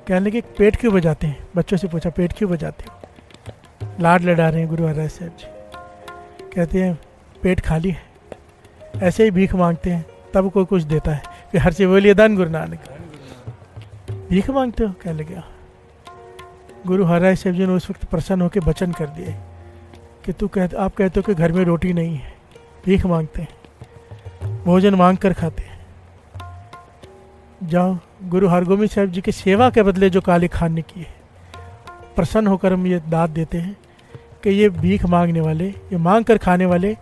कहने लगे, पेट क्यों बजाते हैं? बच्चों से पूछा, पेट क्यों बजाते हो? लाड लड़ा रहे हैं गुरु हरराय साहब जी। कहते हैं, पेट खाली है, ऐसे ही भीख मांगते हैं, तब कोई कुछ देता है। प्यार से बोलिए धन गुरु नानक। भीख मांगते हो? कहने लगे। गुरु हरराय साहब जी ने उस वक्त प्रसन्न होकर वचन कर दिए कि आप कहते हो कि घर में रोटी नहीं है, भीख मांगते हैं, भोजन मांग कर खाते हैं। जाओ, गुरु हरगोबिंद साहब जी की सेवा के बदले जो काले खान ने की है, प्रसन्न होकर हम ये दाद देते हैं कि ये भीख मांगने वाले, ये मांग कर खाने वाले,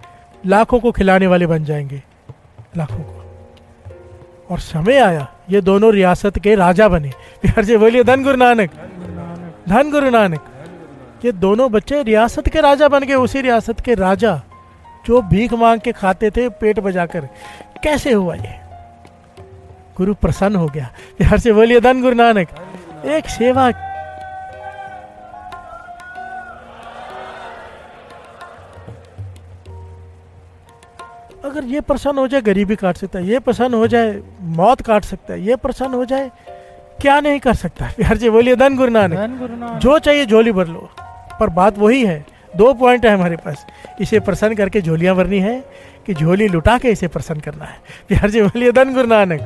लाखों को खिलाने वाले बन जाएंगे, लाखों को। और समय आया, ये दोनों रियासत के राजा बने। प्यार से बोलिए धन गुरु नानक, धन गुरु नानक। ये दोनों बच्चे रियासत के राजा बन गए, उसी रियासत के राजा जो भीख मांग के खाते थे पेट बजाकर। कैसे हुआ ये? गुरु प्रसन्न हो गया। प्यार से बोलिए धन गुरु नानक। एक सेवा। अगर ये प्रसन्न हो जाए, गरीबी काट सकता है, ये प्रसन्न हो जाए, मौत काट सकता है, ये प्रसन्न हो जाए, क्या नहीं कर सकता। प्यार से बोलिए धन गुरु नानक। जो चाहिए झोली भर लो, पर बात वही है, दो पॉइंट है हमारे पास, इसे प्रसन्न करके झोलियाँ भरनी है कि झोली लुटा के इसे प्रसन्न करना है। प्यार से बोलिए धन गुरु नानक,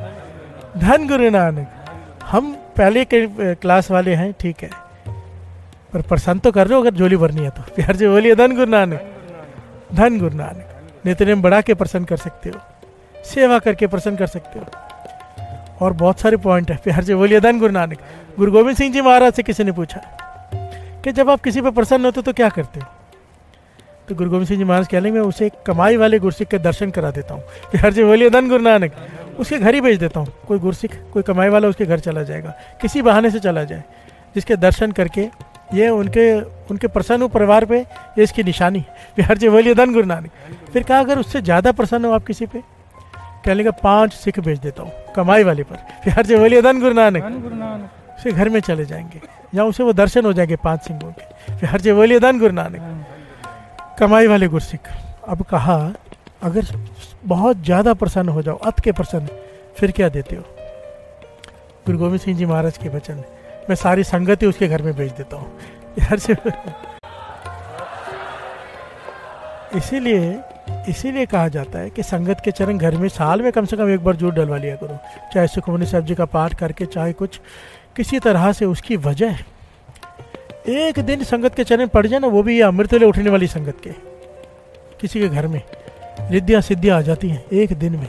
धन गुरु नानक। हम पहले के क्लास वाले हैं, ठीक है, पर प्रसन्न तो कर रहे हो अगर झोली भरनी है तो। प्यार से बोलिए धन गुरु नानक, धन गुरु नानक। नित्यनेम बढ़ा के प्रसन्न कर सकते हो, सेवा करके प्रसन्न कर सकते हो, और बहुत सारे पॉइंट है। प्यार से बोलिए धन गुरु नानक। गुरु गोविंद सिंह जी महाराज से किसी ने पूछा कि जब आप किसी पर प्रसन्न होते तो क्या करते हो? तो गुरु गोविंद सिंह जी महाराज कह लेंगे, मैं उसे कमाई वाले गुरसिख के दर्शन करा देता हूँ कि हर जी बोलिए धन गुरु नानक, उसके घर ही भेज देता हूँ। कोई गुरसिख, कोई कमाई वाला उसके घर चला जाएगा, किसी बहाने से चला जाए, जिसके दर्शन करके ये उनके प्रसन्न हो परिवार पे, ये इसकी निशानी है। हर जी बोलिए धन गुरु नानक। फिर कहा अगर उससे ज़्यादा प्रसन्न हो आप किसी पे, कह लेंगे 5 सिख भेज देता हूँ कमाई वाले पर। फिर हर जी बोलिए धन गुरु नानक, उसके घर में चले जाएंगे या उसे वो दर्शन हो जाएंगे 5 सिंहों के। फिर हर जी बोलिए धन गुरु नानक, कमाई वाले गुरसिख। अब कहा अगर बहुत ज़्यादा प्रसन्न हो जाओ, अत के प्रसन्न, फिर क्या देते हो? गुरु गोविंद सिंह जी महाराज के वचन, मैं सारी संगति उसके घर में भेज देता हूँ। इसीलिए कहा जाता है कि संगत के चरण घर में साल में कम से कम एक बार जरूर डलवा लिया करो, चाहे सुखमनी साहब जी का पाठ करके, चाहे कुछ किसी तरह से। उसकी वजह एक दिन संगत के चरण पड़ जाए ना, वो भी ये अमृतवेले उठने वाली संगत के, किसी के घर में रिद्धियाँ सिद्धियाँ आ जाती हैं एक दिन में,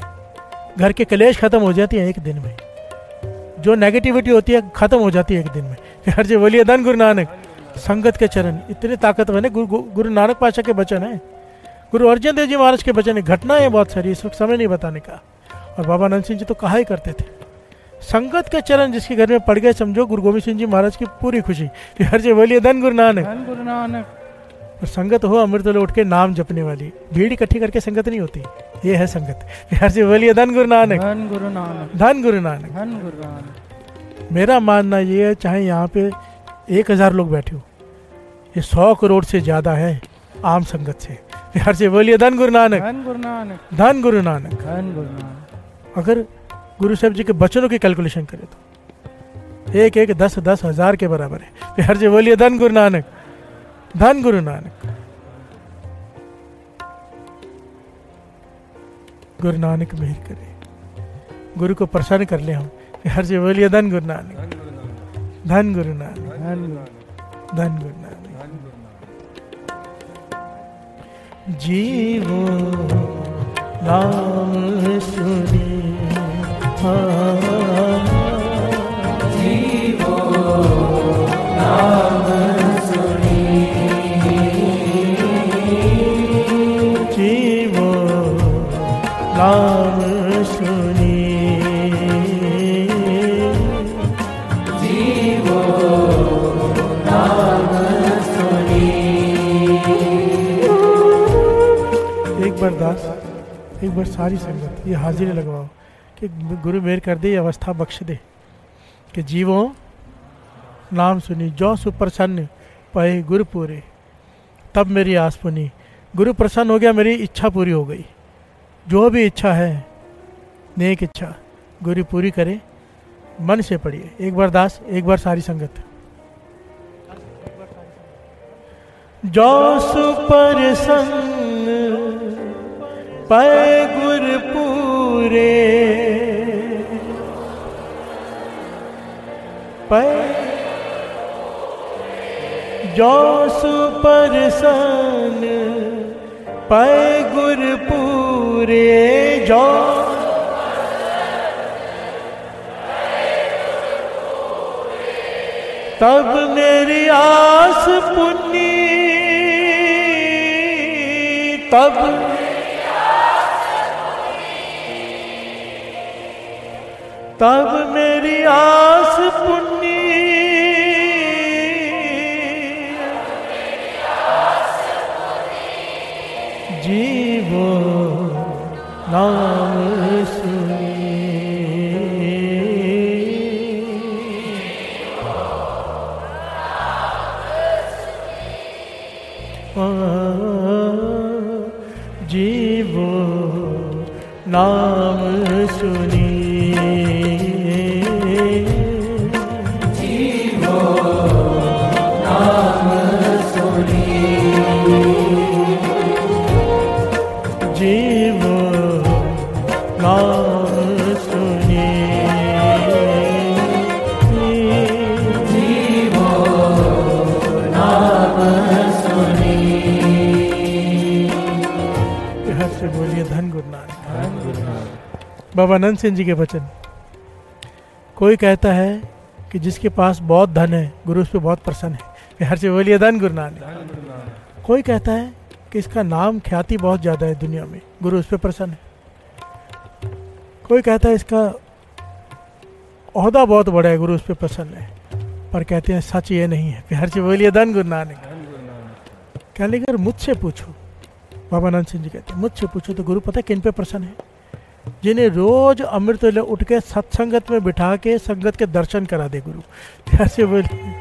घर के कलेश खत्म हो जाती हैं एक दिन में, जो नेगेटिविटी होती है खत्म हो जाती है एक दिन में। हर जी बोलिए धन गुरु नानक। संगत के चरण इतने ताकतवर हैं, गुरु नानक पातशाह के वचन है, गुरु अर्जन देव जी महाराज के वचन है। घटनाएं बहुत सारी, इस वक्त समय नहीं बताने का। और बाबा नंद सिंह जी तो कहा ही करते थे, संगत के चरण जिसके घर में पड़ गए, समझो गुरु गोविंद सिंह जी महाराज की पूरी खुशी। हर जी बोलिए धन गुरु नानक। और संगत हो अमृतवेले उठ के नाम जपने वाली, भीड़ इकट्ठी करके संगत नहीं होती, ये है संगत। हर जी बोलिए धन गुरु नानक, धन गुरु नानक, धन गुरु नानक। मेरा मानना ये है, चाहे यहाँ पे 1000 लोग बैठे हो, ये 100 करोड़ से ज़्यादा है आम संगत से। हर जी बोलिए धन गुरु नानक, धन गुरु नानक, धन गुरु नानक। अगर गुरु साहब जी के बचनों की कैलकुलेशन करें तो एक एक 10 10,000 के बराबर है। हर जी बोलिए धन गुरु नानक, धन गुरु नानक। गुरु नानक मेहर करे, गुरु को प्रसन्न कर ले हम। हर जी बोलिए धन गुरु नानक, धन गुरु नानक, धन गुरु नानक। जीवो नाम सुने, जीवो नाम सुने, जीवो नाम सुने, बर्दाश्त। एक बार सारी संगत ये हाजिरी लगवाओ कि गुरु मेहर कर दे, ये अवस्था बख्श दे कि जीवो नाम सुनी, जो सुप्रसन्न पाए गुरु पूरे, तब मेरी आस पुनी। गुरु प्रसन्न हो गया, मेरी इच्छा पूरी हो गई, जो भी इच्छा है नेक इच्छा गुरु पूरी करे, मन से पढ़िए। एक बार दास, एक बार सारी संगत। जो सुप्रसन्न पाए गुर पूरे, जो सुप्रसन्न पाए गुर पूरे, जो तब मेरी आस पुनी, तब मेरी आस पुनी, जीवो नाम सुनी, जीवो नाम सुनी, बाबा नंद सिंह जी के वचन। कोई कहता है कि जिसके पास बहुत धन है गुरु उस पर बहुत प्रसन्न है। प्यार से बोलिए धन गुरु नानक। कोई कहता है कि इसका नाम ख्याति बहुत ज़्यादा है दुनिया में, गुरु उस पर प्रसन्न है। कोई कहता है इसका ओहदा बहुत बड़ा है, गुरु उस पर प्रसन्न है। पर कहते हैं सच ये नहीं है। प्यार से बोलिए धन गुरु नानक। क्या लेकर मुझसे पूछो, बाबा नंद सिंह जी कहते हैं मुझसे पूछो तो गुरु पता है किन पे प्रसन्न है? जिन्हें रोज अमृतवेला उठ के सत्संगत में बिठा के संगत के दर्शन करा दे गुरु। प्यार से बोलिए।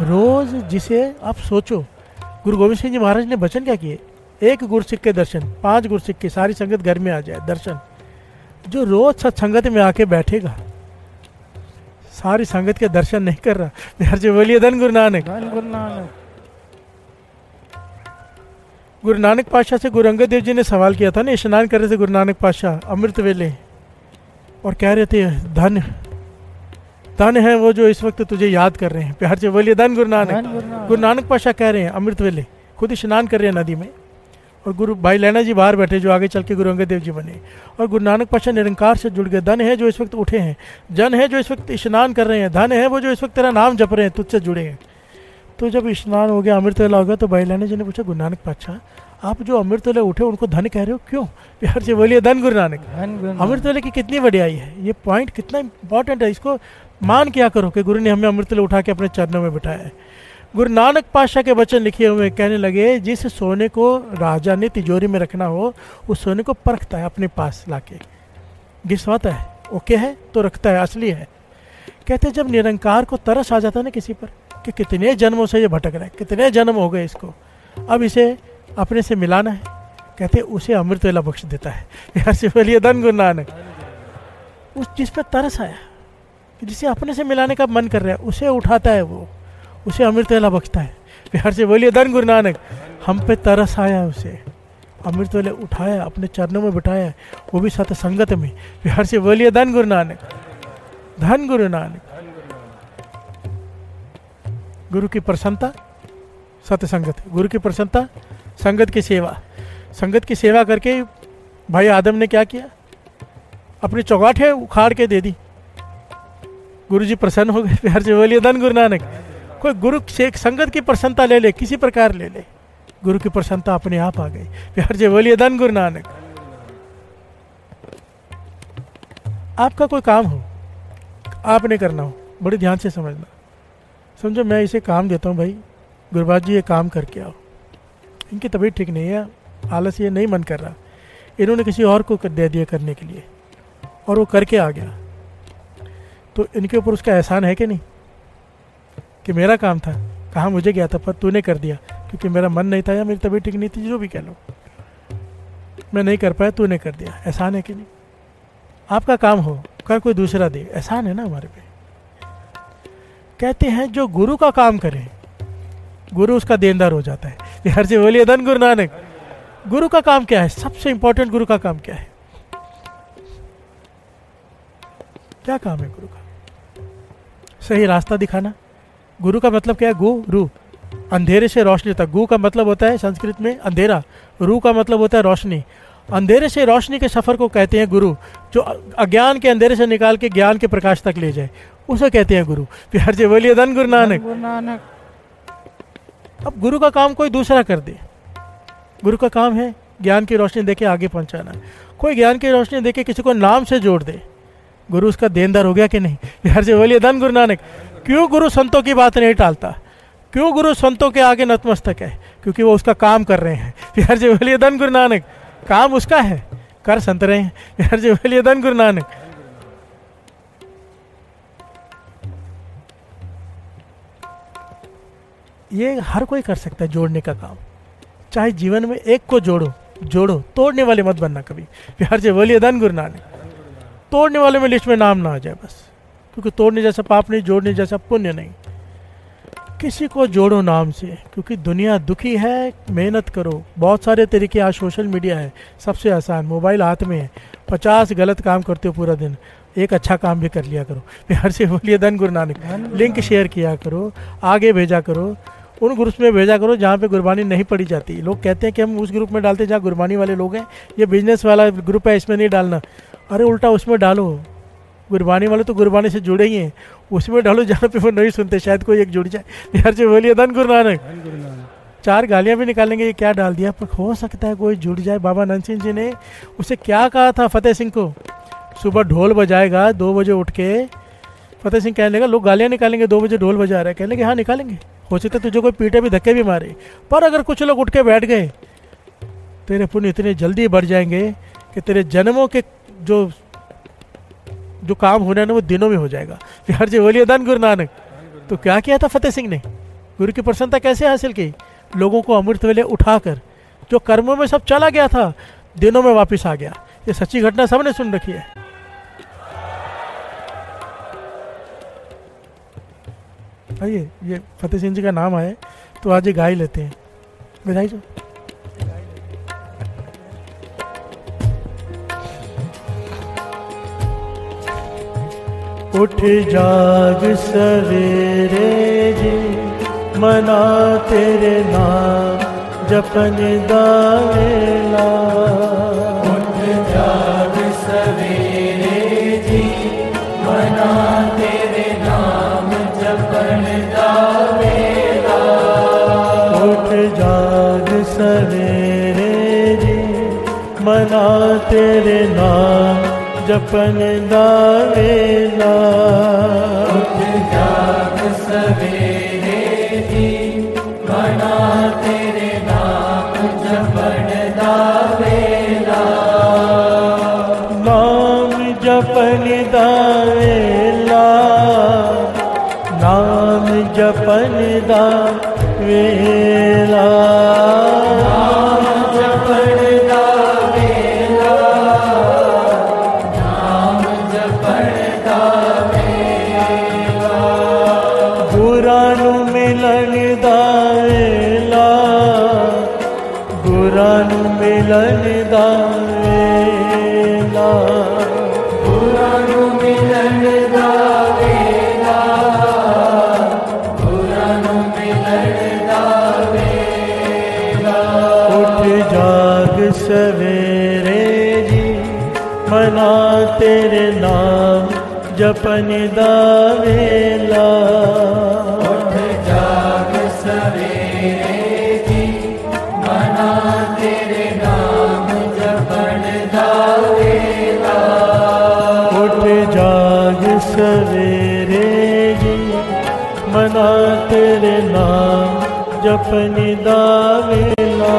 रोज जिसे आप सोचो, गुरु गोविंद सिंह जी महाराज ने वचन क्या किए? एक गुरसिक के दर्शन, 5 गुरसिक की सारी संगत घर में आ जाए दर्शन। जो रोज सत्संगत में आके बैठेगा, सारी संगत के दर्शन नहीं कर रहा। प्यार से बोलिए धन गुरु नानक। गुरु नानक पातशाह से गुरु अंगद देव जी ने सवाल किया था ना, स्नान कर रहे थे गुरु नानक पातशाह अमृत वेले, और कह रहे थे धन धन है वो जो इस वक्त तुझे याद कर रहे हैं। प्यार से बोलिए धन गुरु नानक। गुरु नानक पातशाह कह रहे हैं अमृत वेले, खुद स्नान कर रहे हैं नदी में, और गुरु भाई लैना जी बाहर बैठे जो आगे चल के गुरु अंगद देव जी बने, और गुरु नानक पातशाह निरंकार से जुड़ गए। धन है जो इस वक्त उठे हैं, जन है जो इस वक्त स्नान कर रहे हैं, धन है वो जो इस वक्त तेरा नाम जप रहे हैं, तुझसे जुड़े हैं। तो जब स्नान हो गया, अमृत वेला हो गया, तो भाई लैना जी ने पूछा गुरु नानक पातशाह आप जो अमृत वेला उठे उनको धन कह रहे हो क्यों? प्यार से बोलिए धन गुरु नानक। अमृत वेला की कितनी बढ़ियाई है, ये पॉइंट कितना इंपॉर्टेंट है, इसको मान क्या करो कि गुरु ने हमें अमृत वेला उठा के अपने चरणों में बिठाया है। गुरु नानक पातशाह के वचन लिखे हुए, कहने लगे जिस सोने को राजा ने तिजोरी में रखना हो उस सोने को परखता है, अपने पास लाके घिसवाता है, ओके है तो रखता है, असली है। कहते जब निरंकार को तरस आ जाता है ना किसी पर कि कितने जन्मों से ये भटक रहा है, कितने जन्म हो गए इसको, अब इसे अपने से मिलाना है, कहते उसे अमृत वेला बख्श देता है। ऐसे बोलिए धन गुरु नानक। उस जिस पर तरस आया, जिसे अपने से मिलाने का मन कर रहा है, उसे उठाता है, वो उसे अमृत वेला बख्शता है। प्यार से बोलिए धन गुरु नानक। हम पे तरस आया, उसे अमृत वेला उठाया, अपने चरणों में बिठाया, वो भी सतसंगत में। प्यार से बोलिए धन गुरु नानक। धन गुरु नानक। गुरु की प्रसन्नता सतसंगत, गुरु की प्रसन्नता संगत की सेवा। संगत की सेवा करके भाई आदम ने क्या किया? अपनी चौगाठें उखाड़ के दे दी, गुरु जी प्रसन्न हो गए। प्यार से बोलिए धन गुरु नानक। कोई गुरु से संगत की प्रसन्नता ले ले, किसी प्रकार ले ले, गुरु की प्रसन्नता अपने आप आ गई। प्यार से बोलिए धन गुरु नानक। आपका कोई काम हो, आपने करना हो, बड़े ध्यान से समझना। समझो मैं इसे काम देता हूँ, भाई गुरुबाज जी ये काम करके आओ, इनकी तबीयत ठीक नहीं है, आलस ये नहीं मन कर रहा, इन्होंने किसी और को दे दिया करने के लिए और वो करके आ गया, तो इनके ऊपर उसका एहसान है कि नहीं कि मेरा काम था, कहाँ मुझे गया था, पर तूने कर दिया क्योंकि मेरा मन नहीं था या मेरी तबीयत ठीक नहीं थी, जो भी कह लो, मैं नहीं कर पाया, तूने कर दिया। एहसान है कि नहीं? आपका काम हो कर कोई दूसरा दे, एहसान है ना हमारे पे। कहते हैं जो गुरु का काम करे गुरु उसका देनदार हो जाता है। प्यार से बोलिए धन गुरु नानक। गुरु का काम क्या है? सबसे इंपॉर्टेंट गुरु का काम क्या है? क्या काम है गुरु का? सही रास्ता दिखाना। गुरु का मतलब क्या है? गुरु, अंधेरे से रोशनी तक। गु का मतलब होता है संस्कृत में अंधेरा, रू का मतलब होता है रोशनी। अंधेरे से रोशनी के सफ़र को कहते हैं गुरु, जो अज्ञान के अंधेरे से निकाल के ज्ञान के प्रकाश तक ले जाए, उसे कहते हैं गुरु। प्यार से बोलिए धन गुरु नानक। अब गुरु का काम कोई दूसरा कर दे, गुरु का काम है ज्ञान की रोशनी देके आगे पहुँचाना। कोई ज्ञान की रोशनी देके किसी को नाम से जोड़ दे, गुरु उसका देनदार हो गया कि नहीं? प्यार से बोलिए धन गुरु नानक। क्यों गुरु संतों की बात नहीं टालता? क्यों गुरु संतों के आगे नतमस्तक है? क्योंकि वो उसका काम कर रहे हैं। प्यार से बोलिए धन गुरु नानक। काम उसका है, कर संत रहे हैं। प्यार से बोलिए धन गुरु नानक। ये हर कोई कर सकता है जोड़ने का काम, चाहे जीवन में एक को जोड़ो, तोड़ने वाले मत बनना कभी। प्यार से बोलिए धन गुरु नानक। तोड़ने वाले में लिस्ट में नाम ना आ जाए बस, क्योंकि तोड़ने जैसा पाप नहीं, जोड़ने जैसा पुण्य नहीं। किसी को जोड़ो नाम से, क्योंकि दुनिया दुखी है, मेहनत करो। बहुत सारे तरीके, आज सोशल मीडिया है, सबसे आसान, मोबाइल हाथ में है, 50 गलत काम करते हो पूरा दिन, एक अच्छा काम भी कर लिया करो। प्यार से बोलिए धन गुरु नानक। लिंक शेयर किया करो, आगे भेजा करो, उन ग्रुप्स में भेजा करो जहाँ पे गुरबानी नहीं पढ़ी जाती। लोग कहते हैं कि हम उस ग्रुप में डालते हैं जहाँ गुरबानी वाले लोग हैं, ये बिजनेस वाला ग्रुप है इसमें नहीं डालना। अरे उल्टा उसमें डालो गुरबानी वाले तो गुरबानी से जुड़े ही हैं, उसमें डालो जहाँ पे वो नहीं सुनते, शायद कोई एक जुड़ जाए। यार जो बोलिए धन गुरु नानक, चार गालियाँ भी निकालेंगे ये क्या डाल दिया, पर हो सकता है कोई जुड़ जाए। बाबा नंद सिंह जी ने उसे क्या कहा था, फतेह सिंह को, सुबह ढोल बजाएगा 2 बजे उठ के, फतेह सिंह कहने लगा लोग गालियाँ निकालेंगे 2 बजे ढोल बजा रहा है, कहने लगे हाँ निकालेंगे, हो सकता है तुझे कोई पीटे भी धक्के भी मारे, पर अगर कुछ लोग उठ के बैठ गए तेरे पुण्य इतने जल्दी बढ़ जाएंगे कि तेरे जन्मों के जो जो काम होने ना वो दिनों में हो जाएगा। यार जी बोलिए धन गुरु नानक। तो क्या किया था फतेह सिंह ने, गुरु की प्रसन्नता कैसे हासिल की, लोगों को अमृत वेले उठाकर जो कर्मों में सब चला गया था दिनों में वापस आ गया। ये सच्ची घटना सबने सुन रखी है। ये फतेह सिंह जी का नाम आए तो आज ये गा ही लेते हैं, बजाई जो उठ जाग सवेरे जी, मना तेरे नाम जपन दा वेला, उठ जाग सवेरे जी, मना तेरे नाम जपन दा वेला, उठ जाग सवेरे जी, मना तेरे नाम जपन दा वेला, उठ जाग सवेरे जी, मना तेरे नाम जपन दा वेला, नाम जपन दा वेला, नाम जपन दा वेला, तेरे नाम जपन दा वेला, उठ जाग सवेरे जी, मना तेरे नाम जपन दा वेला, उठ जाग सवेरे जी, मना तेरे नाम जपन दा वेला,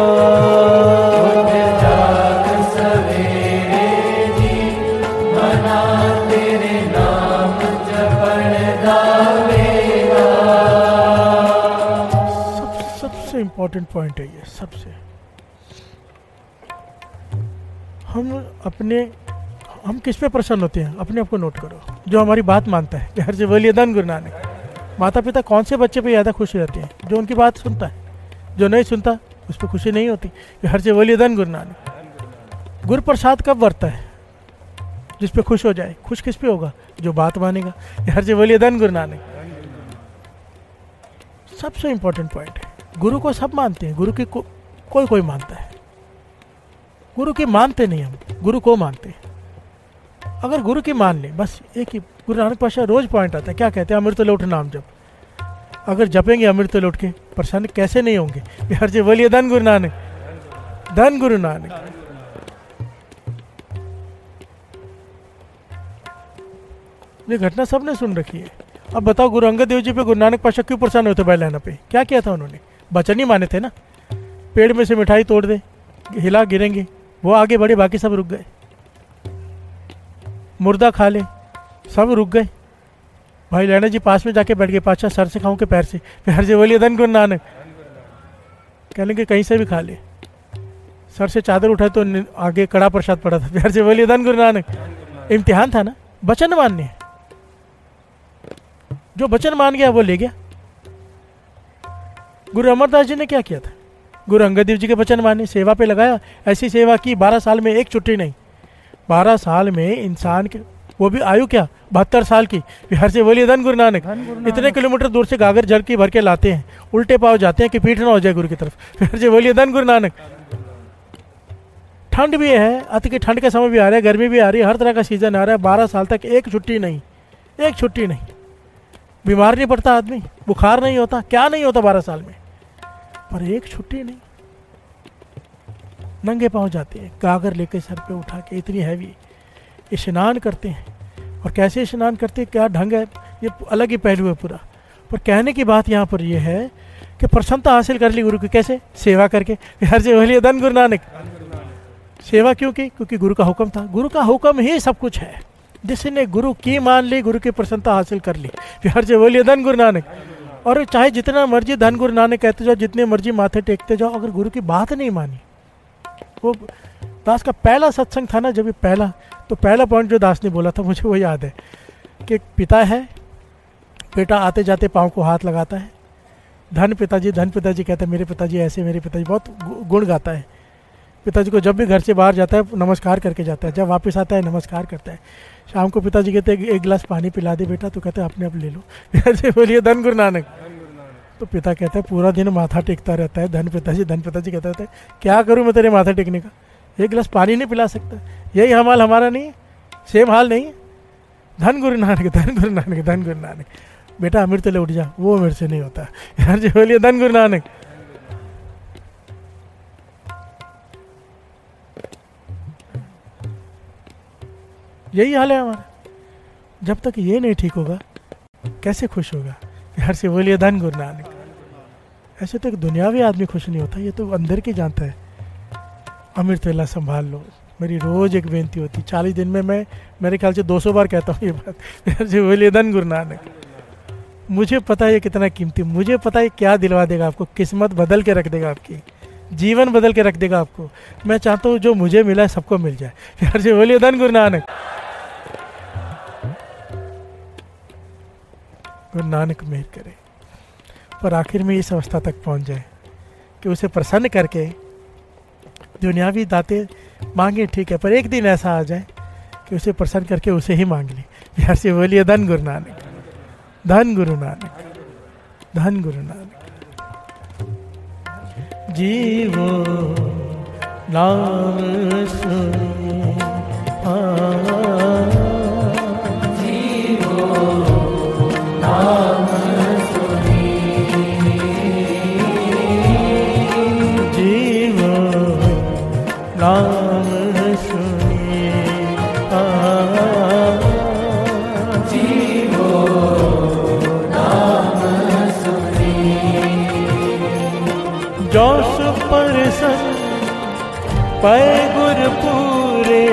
इम्पोर्टेंट पॉइंट है ये सबसे। हम किस पे प्रसन्न होते हैं, अपने आप को नोट करो, जो हमारी बात मानता है। हर जो बोलिए धन गुरु नानक। माता पिता कौन से बच्चे पे ज़्यादा खुश रहते हैं, जो उनकी बात सुनता है, जो नहीं सुनता उस पर खुशी नहीं होती। हर जो बोलिए धन गुरु नानक। गुरु प्रसाद कब बरता है, जिस पे खुश हो जाए। खुश किस पे होगा, जो बात मानेगा। हर जो बोलिए धन गुरु नानक। सबसे इम्पोर्टेंट पॉइंट है, गुरु को सब मानते हैं, गुरु की कोई मानता है, गुरु की मानते नहीं, हम गुरु को मानते हैं। अगर गुरु की मान ले, बस एक ही गुरु नानक पाशाह रोज पॉइंट आता है, क्या कहते हैं, अमृत वेले उठ नाम जप। अगर जपेंगे अमृत वेले उठ के, प्रसन्न कैसे नहीं होंगे। यार जी बोलिए धन गुरु नानक, धन गुरु नानक। ये घटना सबने सुन रखी है। अब बताओ गुरु अंगद देव जी पे गुरु नानक पाशाह क्यों प्रसन्न होते, बैलाना पे क्या किया था उन्होंने, बचन ही माने थे ना। पेड़ में से मिठाई तोड़ दे, हिला गिरेंगे, वो आगे बढ़े, बाकी सब रुक गए। मुर्दा खा ले, सब रुक गए। भाई लहना जी पास में जाके बैठ गए, पाशाह सर से खाऊं के पैर से। पैर से बोलिए धन गुरु नानक। कह लेंगे कहीं से भी खा ले, सर से चादर उठाए तो आगे कड़ा प्रसाद पड़ा था। पैर से बोलिए धन गुरु नानक। इम्तिहान था ना, बचन मानने, जो बचन मान गया वो ले गया। गुरु अमरदास जी ने क्या किया था, गुरु अंगद देव जी के बचन माने, सेवा पे लगाया, ऐसी सेवा की 12 साल में एक छुट्टी नहीं। 12 साल में इंसान के, वो भी आयु क्या, 72 साल की। बिहार से बोलिए धन गुरु नानक। इतने किलोमीटर दूर से गागर जल की भर के लाते हैं, उल्टे पाव जाते हैं कि पीठ ना हो जाए गुरु की तरफ। बिहार से बोलिए धन गुरु नानक। ठंड भी है, अति की ठंड के समय भी आ रहा है, गर्मी भी आ रही है, हर तरह का सीज़न आ रहा है। 12 साल तक एक छुट्टी नहीं, एक छुट्टी नहीं, बीमार नहीं पड़ता आदमी, बुखार नहीं होता, क्या नहीं होता 12 साल में, पर एक छुट्टी नहीं। नंगे पाँव जाते हैं, गागर लेके सर पे उठा के, इतनी हैवी स्नान करते हैं। और कैसे स्नान करते हैं, क्या ढंग है, ये अलग ही पहलू है पूरा। पर कहने की बात यहाँ पर यह है कि प्रसन्नता हासिल कर ली गुरु की, कैसे? सेवा करके। हर से बोलिए धन गुरु नानक। सेवा क्यों की? क्योंकि गुरु का हुक्म था, गुरु का हुक्म ही सब कुछ है। जिसने गुरु की मान ली, गुरु की प्रसन्नता हासिल कर ली। हर से बोलिए धन गुरु नानक। और चाहे जितना मर्जी धन गुरु नानक कहते जाओ, जितने मर्जी माथे टेकते जाओ, अगर गुरु की बात नहीं मानी। वो दास का पहला सत्संग था ना, जब ये पहला, तो पहला पॉइंट जो दास ने बोला था मुझे वो याद है कि पिता है, बेटा आते जाते पाँव को हाथ लगाता है, धन पिताजी कहता है मेरे पिताजी ऐसे, मेरे पिताजी, बहुत गुण गाता है। पिताजी को जब भी घर से बाहर जाता है नमस्कार करके जाता है, जब वापस आता है नमस्कार करता है। शाम को पिताजी कहते हैं एक गिलास पानी पिला दे बेटा, तो कहते हैं अपने आप ले लो। ऐसे बोलिए धन गुरु नानक। तो पिता कहता है पूरा दिन माथा टेकता रहता है, धन पिताजी कहता रहता है क्या करूं मैं तेरे माथा टेकने का, एक गिलास पानी नहीं पिला सकता, यही हमाल हमारा नहीं है, सेम हाल नहीं है। धन गुरु नानक, धन गुरु नानक, धन गुरु नानक। बेटा अमृतवेला उठ जा, वो मेरे से नहीं होता। यार जी बोलिए धन गुरु नानक। यही हाल है हमारा। जब तक ये नहीं ठीक होगा कैसे खुश होगा? प्यार से बोलिए धन गुरु नानक। ऐसे तो एक दुनियावी आदमी खुश नहीं होता, ये तो अंदर के जानता है। अमृतवेला संभाल लो, मेरी रोज़ एक बेनती होती, 40 दिन में मैं मेरे ख्याल से 200 बार कहता हूँ ये बात। प्यार से बोलिए धन गुरु नानक। मुझे पता है ये कितना कीमती, मुझे पता है क्या दिलवा देगा आपको, किस्मत बदल के रख देगा, आपकी जीवन बदल के रख देगा आपको। मैं चाहता हूँ जो मुझे मिला है सबको मिल जाए। प्यार से बोलिए धन गुरु नानक। गुरु नानक मेहर करे पर आखिर में इस अवस्था तक पहुंच जाए कि उसे प्रसन्न करके दुनियावी दाते मांगे, ठीक है, पर एक दिन ऐसा आ जाए कि उसे प्रसन्न करके उसे ही मांग ले। प्यार से बोलिए धन गुरु नानक, धन गुरु नानक, धन गुरु नानक। जीवो नाम सुनिए, पै गुर पूरे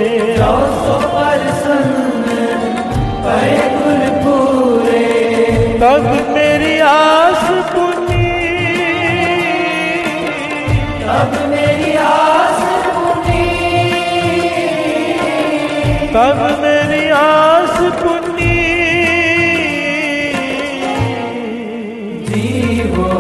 पै गुर पूरे, तब मेरी आस पुनी, तब मेरी आस पुनी, तब मेरी आस पुनी। जीवो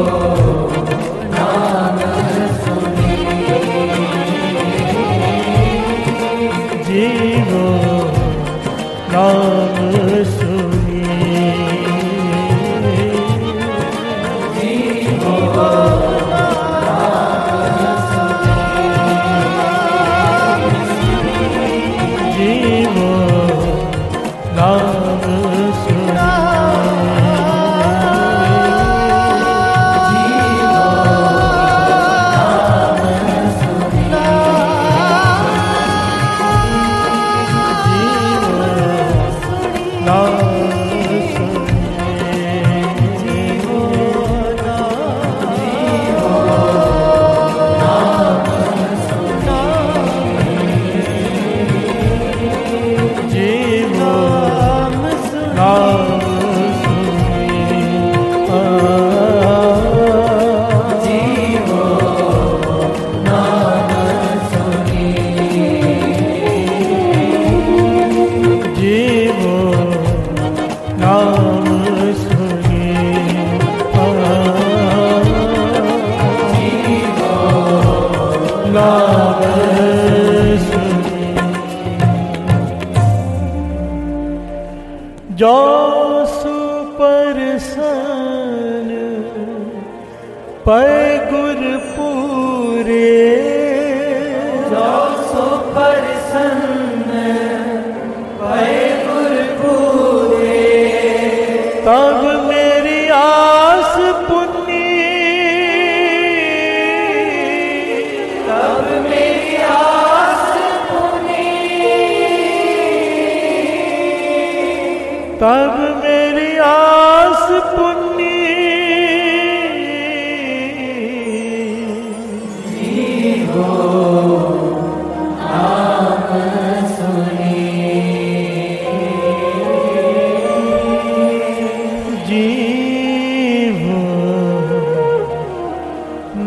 पै गुर पूरे, जो सो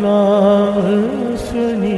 ना सुनी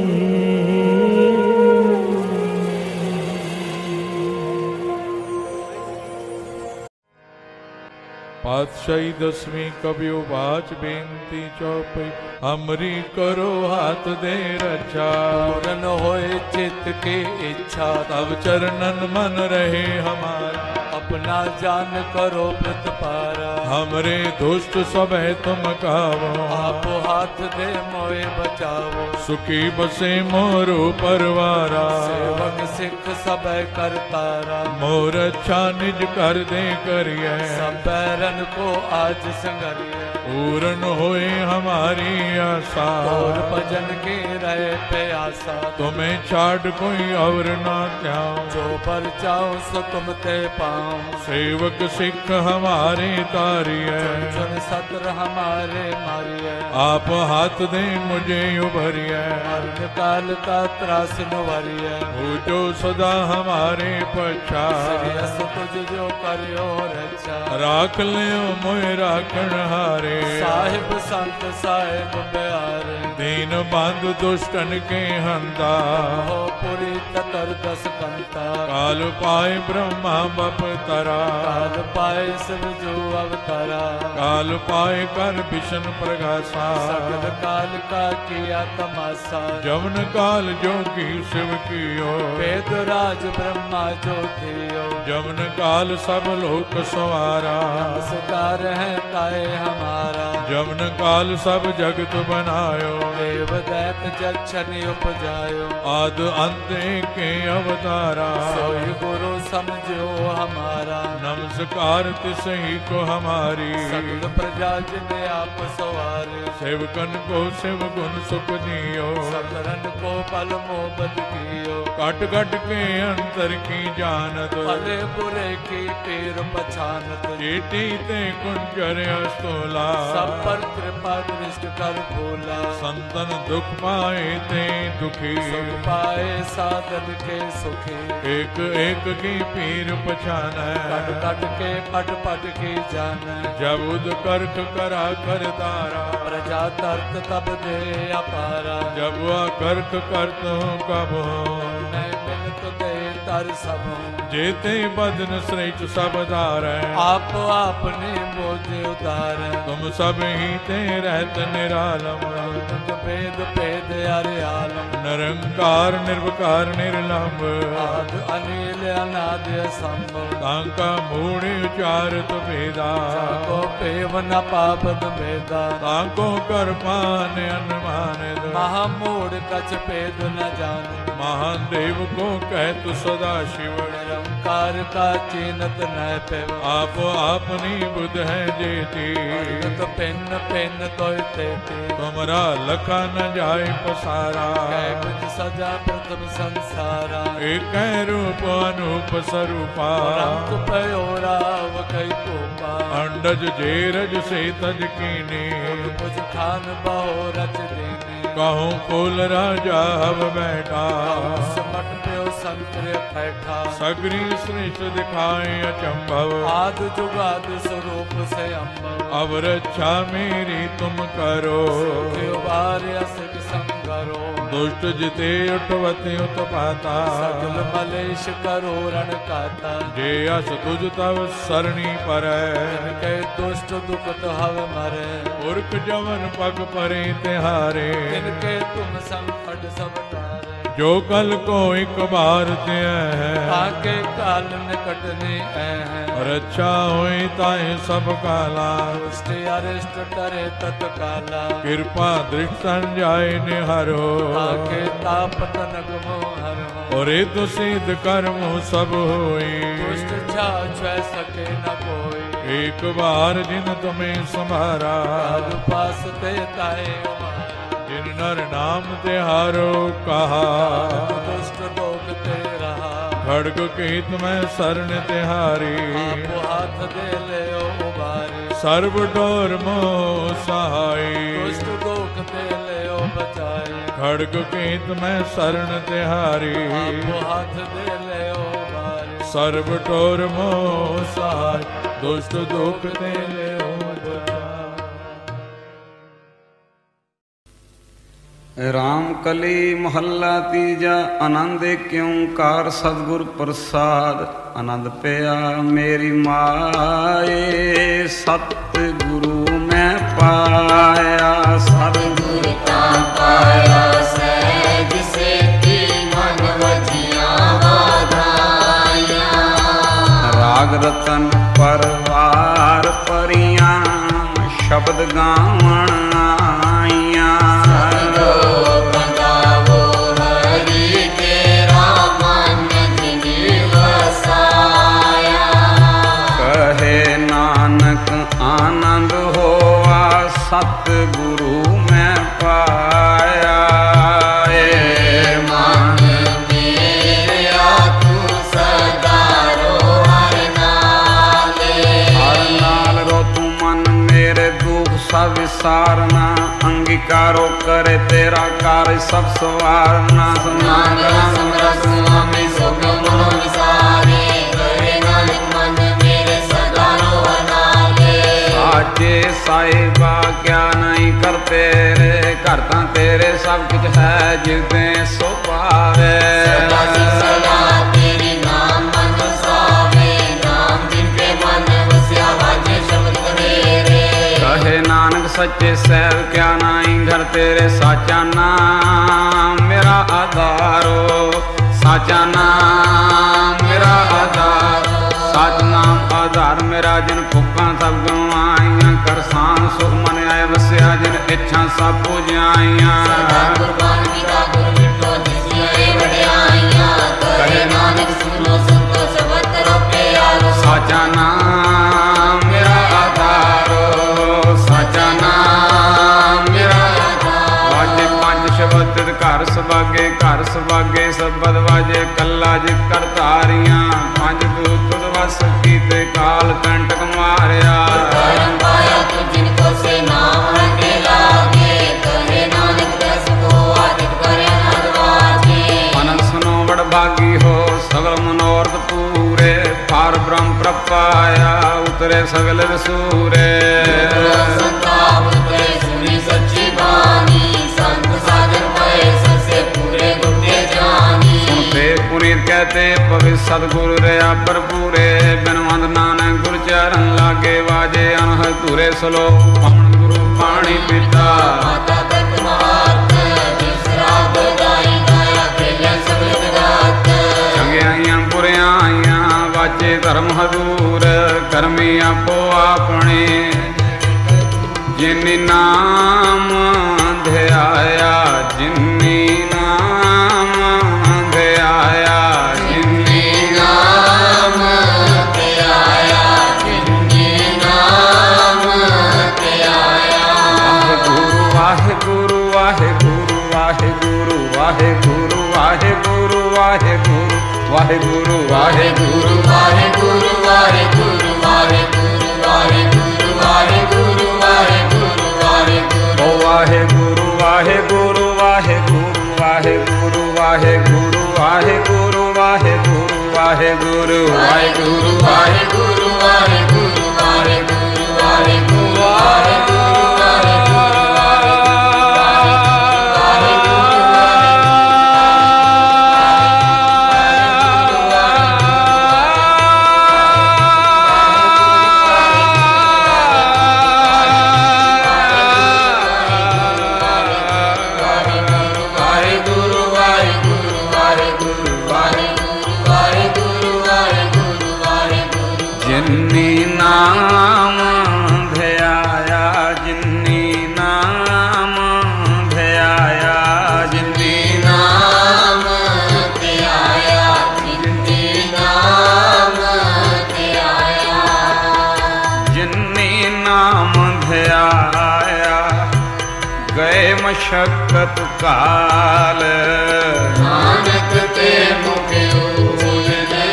पातशाही दसवीं कवियो बाज बेनती चौपाई हमरी करो हाथ दे रक्षा पूरन होए चित के इच्छा तब चरणन मन रहे हमारा अपना जान करो प्रतपारा हमरे दुष्ट सब है तुम कावो आप हाथ दे मोए बचाओ सुखी बसे मोरो परवारा सेवक सिख सब करतारा मोर अच्छा निज कर दे करिए सब को आज संगरिए पूर्ण होए हमारी आशा और भजन के रहे प्यासा तुम्हें छाड़ कोई और ना त्याओ जो पर चाओ सो तुम ते पाओ सेवक सिख हमारे तारिए चुन सतर हमारे मारिए आप हाथ दे मुझे उभरिए अर्ध काल का त्रास निवारिए पूजो सदा हमारे पछा तुझ जो करियो रक्षा राख लियो मोए राखण हारे साहिब संत साहिब प्यारे दीन बंधु दुष्टन के हंता हो पुरी ततर दस कंता काल पाए ब्रह्मा बपतरा काल पाए सब जो अवतरा काल पाए कर भीषण प्रकाशा सकल काल का किया तमाशा जमन काल जोगी शिव कियो वेदराज ब्रह्मा जो थियो जमन काल सब लोक सवारा नमस्कार है ताए हमारा जमन काल सब जगत बनायो देव दैत जक्षन उपजायो आद अंत के अवतारा सोई गुरु समझो हमारा नमस्कार तिसे ही को हमारी सकल प्रजा जिने आप सवारे सेवकन को शिव गुण सुख दियो सकलन को पल मोहब्बत कियो कट कट के अंतर की जानत भले बुरे की पेर पछानत चीटी ते कुंजर अस्तोला सब पर कृपा दृष्ट कर बोला संतन दुख पाए ते दुखी सुख पाए साधन के सुखी एक एक की पीर पछाना कट कट के पट पट के जाना जब उद कर्क करा कर तारा प्रजा तर्क तब दे अपारा जब वह कर्क करत हूँ कब मैं मिल तो दे तर सब जेते बदन श्रेष्ठ सब दार आप आपने मोजे उतार तुम सब ही ते रहत निरालम भेद भेद अरे आलम निरंकार निर्विकार निर्लंब आद अनिल अनाद असंभव तांका मूढ़ उचारत भेदा तांको पेव न पापत भेदा तांको कर पान अनुमान महामूढ़ कछ भेद न जान महादेव को कहत सदा शिव निरंकार का चिन्हत नय पेव आप आपनी बुध है जेती तो पेन पेन तोय तेती तुमरा लखा न जाय पसारा कुछ सजा प्रथम संसारा एक रूप अनूप स्वरूपा रंग पयोराव कई कोपा अंडज जेरज से तज कीने कुछ खान बहो रच देने कहूँ कोल राजा हब बैठा समट प्यो संतरे बैठा सगरी श्रेष्ठ दिखाए अचंभव आद जुगाद स्वरूप से अम्भव अब रक्षा मेरी तुम करो संग करो दुष्ट जिते उठवते उत पाता सकल मलेश करो रण काता जे अस तुझ तव सरणी पर है दुष्ट दुखत हव मरे पुरख जवन पग परे तिहारे इनके तुम संकट सब तारे जो कल को एक बार ते है आके काल निकटने है रक्षा होई ताए सब काला उसके अरिष्ट करे तत्काला कृपा दृष्ट संजाय निहरो आके ताप तनक मोहरो और तो सिद्ध कर्म सब होई दुष्ट छा सके न कोई एक बार जिन तुम्हें संभारा पास ते ताए जिन नर नाम ते हारो कहा दुष्ट लोक ते रहा खड़ग कीत में शरण तिहारी आप हाथ दे ले ओ उबारी सर्व डोर मोह सहाई दुष्ट लोक ते ले ओ बचाई खड़ग कीत में शरण तिहारी आप हाथ दे ले ओ उबारी सर्व डोर मोह सहाई दुष्ट दुख ते ले ओ। राम कली महला तीजा। आनंद क्योंकार सतगुर प्रसाद, आनंद पिया मेरी माए। सतगुरु मैं पाया, सतगुरु का पाया। सहज से की मन बजिया बधाइया। राग रतन परवार परिया, शब्द गावण आइया। आनंद होवा सतगुरु मैं पाया। मन मेरा तू सदा रो हर नाल रो तू मन मेरे दुख सब विसारना। अंगीकारो करे तेरा कार्य सब संवारना। साचे साहिबा क्या नहीं करते रे, करता तेरे सब कुछ है जिसे सो पावे। तेरी नाम मन बसावे, नाम जिनके मन बसिया बाजे शब्द तेरे। कहे नानक सच्चे साहिब क्या नहीं घर तेरे, साचा नाम मेरा आधारो। साचा नाम मेरा आधार, साच नाम आधार मेरा। जिन फुका सब गवाई कर सांग सुख मन आए बसिया। जिन इच्छा सब पूजाइया। साचा नाम मेरा आधारो, साचा नाम मेरा आधार। वाजे पंच शब्द घर सभागे, घर सभागे शब्द वाजे। कला जे कर तारियां पंज तू तुद बस कीते काल कंटक मारिया। भागी हो सगल मनोरथ पूरे, पार ब्रह्म प्रपाया उतरे सगल सूरे। सुनी सच्ची बानी, संत साधन पाए सबसे पूरे गुणे जानी। सुनते पुनीत कहते पवित्र सतगुरु रया पर पूरे। बिनवंद नानक गुरु चरण लागे, वाजे अनहर तुरे सलो पवन गुरु पानी पिता। वाचे धर्म हजूर, कर्मी आपो आपने। जिन नाम ध्याया, जिन्नी नाम ध्याया। जिन्नी नाम ध्याया, जिन्नी नाम ध्याया। गुरु वाहे गुरु, वाहे गुरु, वाहे गुरु, वाहे गुरु, वाहे गुरु, वाहे गुरु, वाहे गुरु, वाहे गुरु, वाहे गुरु, वाहे गुरु, वाहे गुरु, वाहे गुरु, वाहे गुरु, वाहे गुरु, वाहे गुरु। ओ वाहे गुरु, वाहे गुरु, वाहे गुरु, वाहे गुरु, वाहे गुरु, वाहे गुरु, वाहे गुरु, वाहे गुरु, वाहे गुरु, वाहे गुरु, वाहे गुरु, वाहे गुरु, वाहे गुरु, वाहे गुरु। मशक्कत काल नानक ते मुख उजले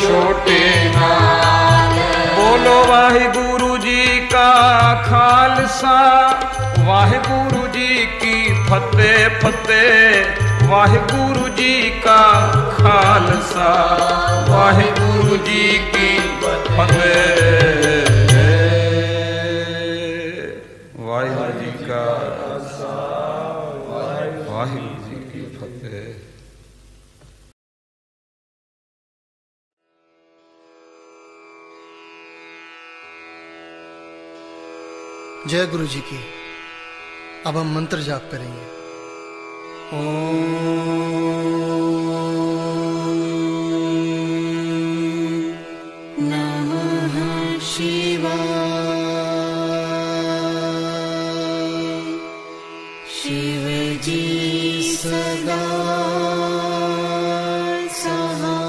छोटे नाल। बोलो वाहिगुरु जी का खालसा, वाहिगुरु जी की फतेह। फतेह वाहिगुरु जी का खालसा, वाहिगुरु जी की फतेह। वाहिगुरु जी का खालसा। जय गुरु जी की। अब हम मंत्र जाप करेंगे। ओम नमः शिवाय, शिव जी सदा सहाय।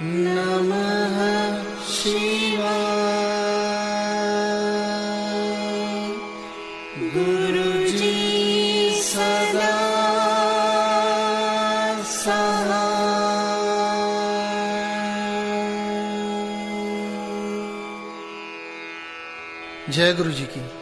ओम नमः शिवाय। गुरुजी सदा सहाय। जय गुरुजी की।